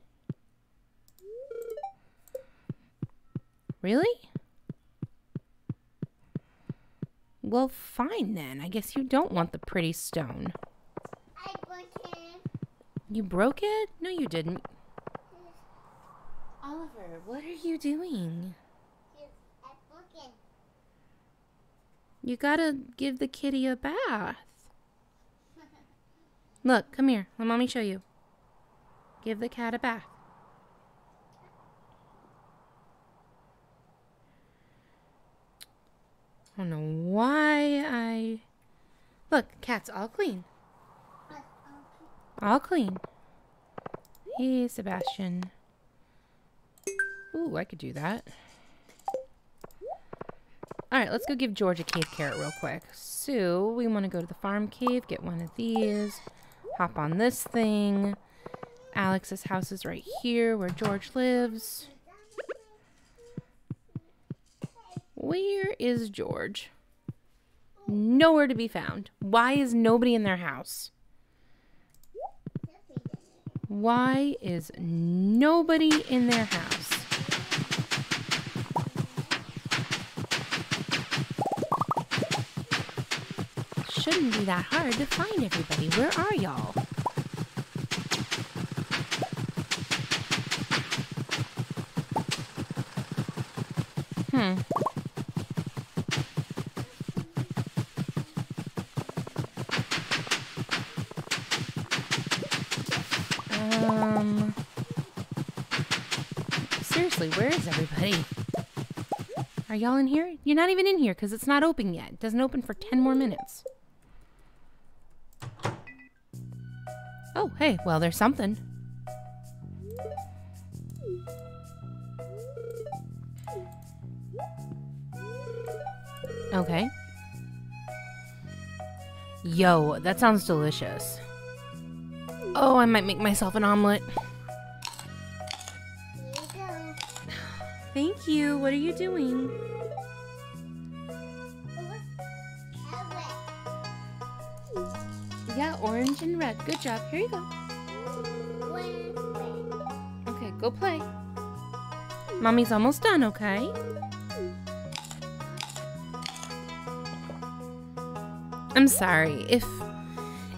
Really? Well, fine then. I guess you don't want the pretty stone. I broke it. You broke it? No, you didn't. Oliver, what are you doing? I broke it. You gotta give the kitty a bath. Look, come here. Let mommy show you. Give the cat a bath. I don't know why I... Look, cat's all clean. All clean. Hey, Sebastian. Ooh, I could do that. Alright, let's go give George a cave carrot real quick. So, we want to go to the farm cave, get one of these, hop on this thing. Alex's house is right here where George lives. Where is George? Nowhere to be found. Why is nobody in their house? Why is nobody in their house? Shouldn't be that hard to find everybody. Where are y'all? Hmm. Um, seriously, where is everybody? Are y'all in here? You're not even in here because it's not open yet. It doesn't open for ten more minutes. Oh, hey, well, there's something. Okay. Yo, that sounds delicious. Oh, I might make myself an omelet. Here you go. Thank you. What are you doing? Yeah, orange and red. Good job. Here you go. Okay, go play. Mommy's almost done, okay? I'm sorry. If...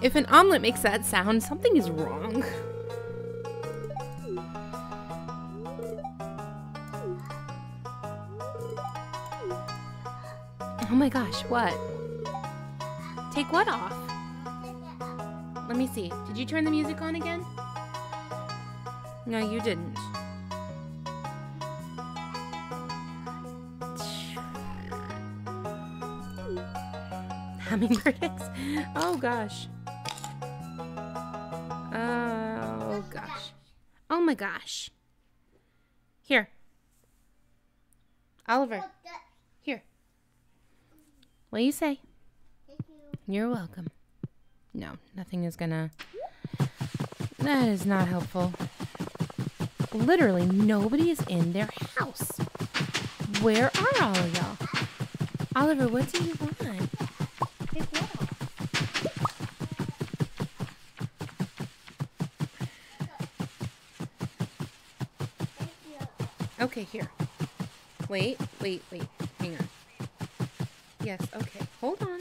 If an omelet makes that sound, something is wrong. Oh my gosh, what? Take what off? Let me see. Did you turn the music on again? No, you didn't. Hummingbird eggs? Oh gosh. Oh gosh. Oh my gosh. Here. Oliver. Here. What do you say? Thank you. You're welcome. No, nothing is gonna... That is not helpful. Literally nobody is in their house. Where are all of y'all? Oliver, what do you want? Okay, here. Wait, wait, wait. Hang on. Yes, okay. Hold on.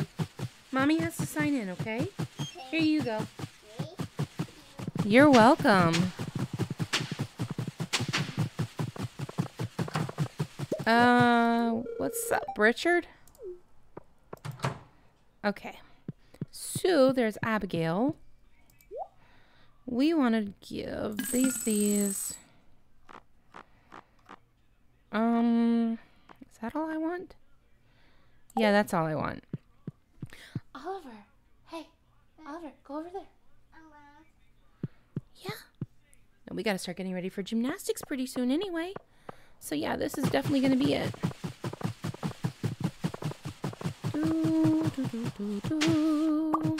Mommy has to sign in, okay? Here you go. You're welcome. Uh, what's up, Richard? Okay. So, there's Abigail. We want to give these these... Um, is that all I want? Yeah, that's all I want. Oliver, hey, Oliver, go over there. Yeah. We got to start getting ready for gymnastics pretty soon anyway. So yeah, this is definitely going to be it. Do, do, do, do, do.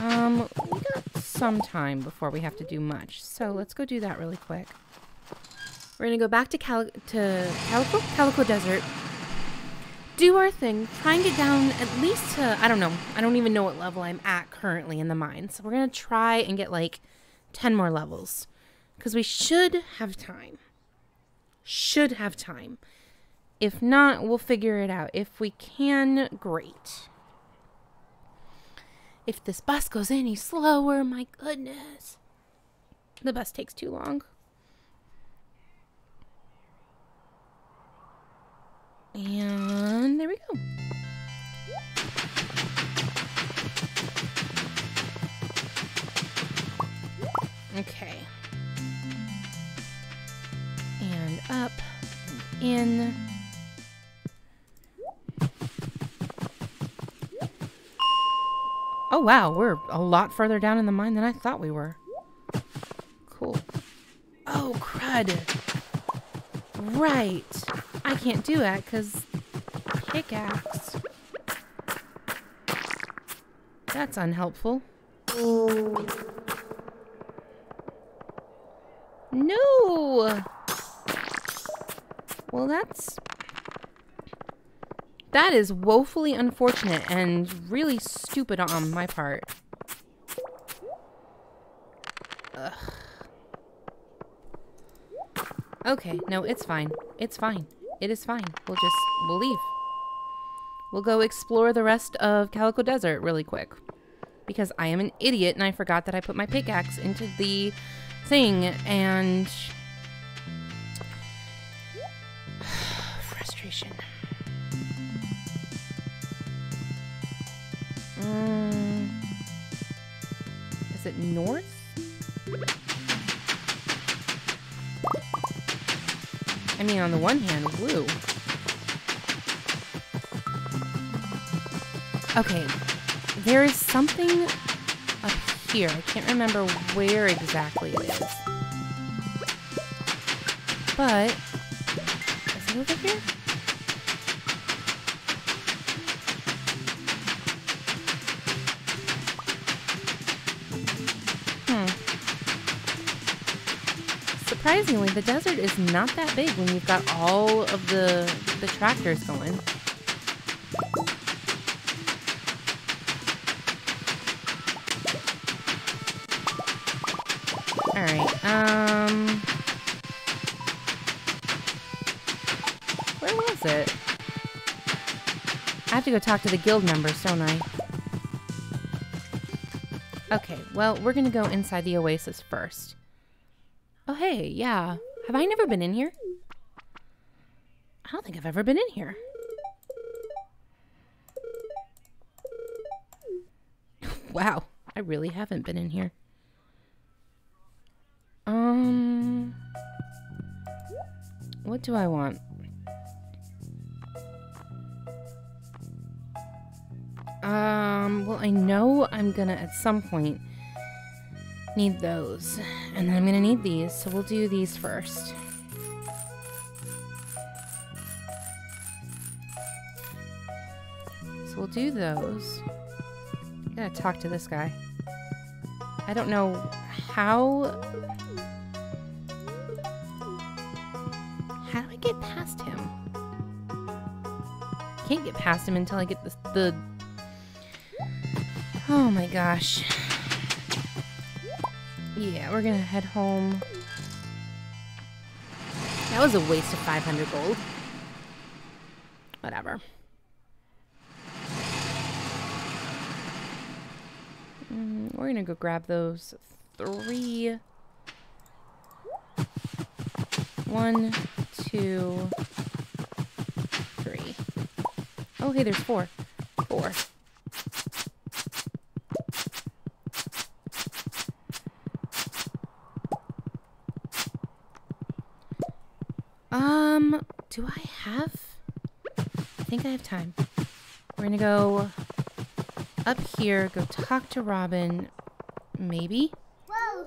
Um, we got some time before we have to do much. So let's go do that really quick. We're going to go back to, Cali to Calico? Calico Desert. Do our thing. Try and get down at least to, I don't know. I don't even know what level I'm at currently in the mine. So we're going to try and get like ten more levels. Because we should have time. Should have time. If not, we'll figure it out. If we can, great. If this bus goes any slower, my goodness. The bus takes too long. And there we go. Okay. And up, and in. Oh wow, we're a lot further down in the mine than I thought we were. Cool. Oh crud. Right. I can't do that because pickaxe. That's unhelpful. No. Well, that's that is woefully unfortunate and really stupid on my part. Ugh. Okay, no, it's fine. It's fine. It is fine. We'll just, we'll leave. We'll go explore the rest of Calico Desert really quick. Because I am an idiot and I forgot that I put my pickaxe into the thing and... frustration. Mm. Is it north? I mean, on the one hand, blue. Okay, there is something up here. I can't remember where exactly it is. But, is it over here? Surprisingly, the desert is not that big when you've got all of the, the tractors going. Alright, um... where was it? I have to go talk to the guild members, don't I? Okay, well, we're gonna go inside the oasis first. Oh, hey, yeah. Have I never been in here? I don't think I've ever been in here. Wow, I really haven't been in here. Um... What do I want? Um, well, I know I'm gonna, at some point, need those, and then I'm gonna need these, so we'll do these first. So we'll do those. I gotta talk to this guy. I don't know how... How do I get past him? Can't get past him until I get the... the... Oh my gosh. Yeah, we're gonna head home. That was a waste of five hundred gold. Whatever. Mm, we're gonna go grab those three. One, two, three. Oh, hey, there's four. Four. Um, do I have? I think I have time. We're gonna go up here, go talk to Robin, maybe? Whoa.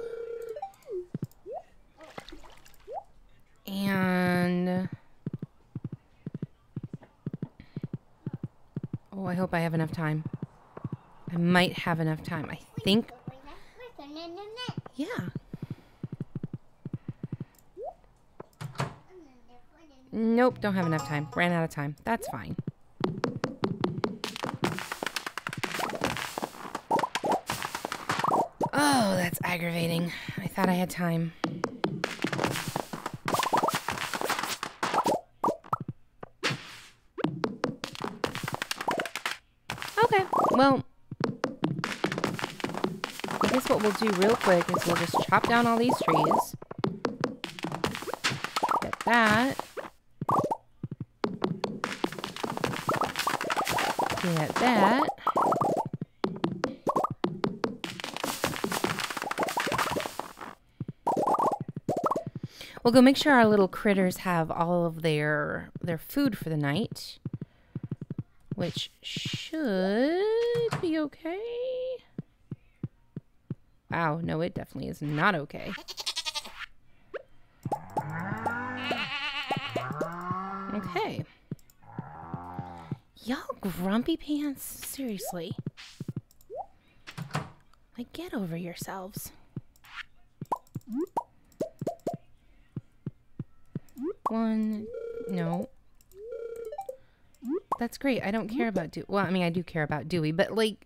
And... oh, I hope I have enough time. I might have enough time. I think... yeah. Nope, don't have enough time. Ran out of time. That's fine. Oh, that's aggravating. I thought I had time. Well, I guess what we'll do real quick is we'll just chop down all these trees. Get that. Get that. We'll go make sure our little critters have all of their their food for the night, which should be okay. Wow, no, it definitely is not okay. Okay. Y'all grumpy pants, seriously. Like, get over yourselves. One, no. That's great. I don't care about Dewey. Well, I mean, I do care about Dewey, but, like,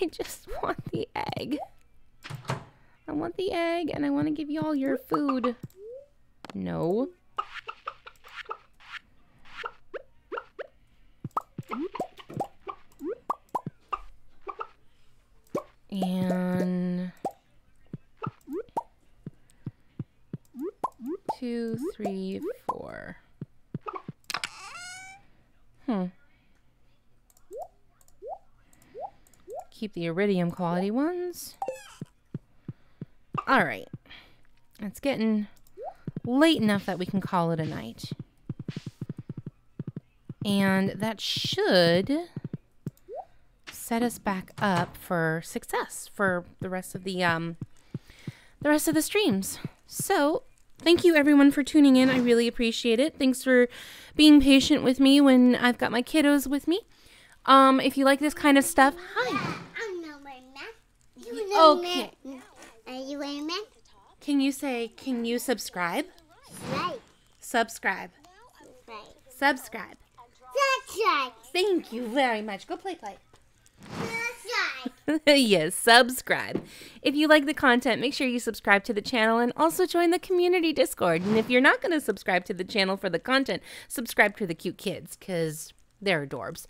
I just want the egg. I want the egg, and I want to give you all your food. No. And... Two, three, four. Hmm. Keep the iridium quality ones. Alright. It's getting late enough that we can call it a night. And that should set us back up for success for the rest of the um the rest of the streams. So thank you everyone for tuning in. I really appreciate it. Thanks for being patient with me when I've got my kiddos with me. Um if you like this kind of stuff, hi. Okay. Are you a man? Can you say, can you subscribe? Right. Subscribe. Right. Subscribe. Subscribe. Thank you very much. Go play, play. Subscribe. Yes, subscribe. If you like the content, make sure you subscribe to the channel and also join the community Discord. And if you're not going to subscribe to the channel for the content, subscribe to the cute kids because they're adorbs.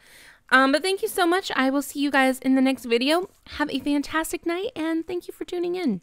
Um, but thank you so much. I will see you guys in the next video. Have a fantastic night, and thank you for tuning in.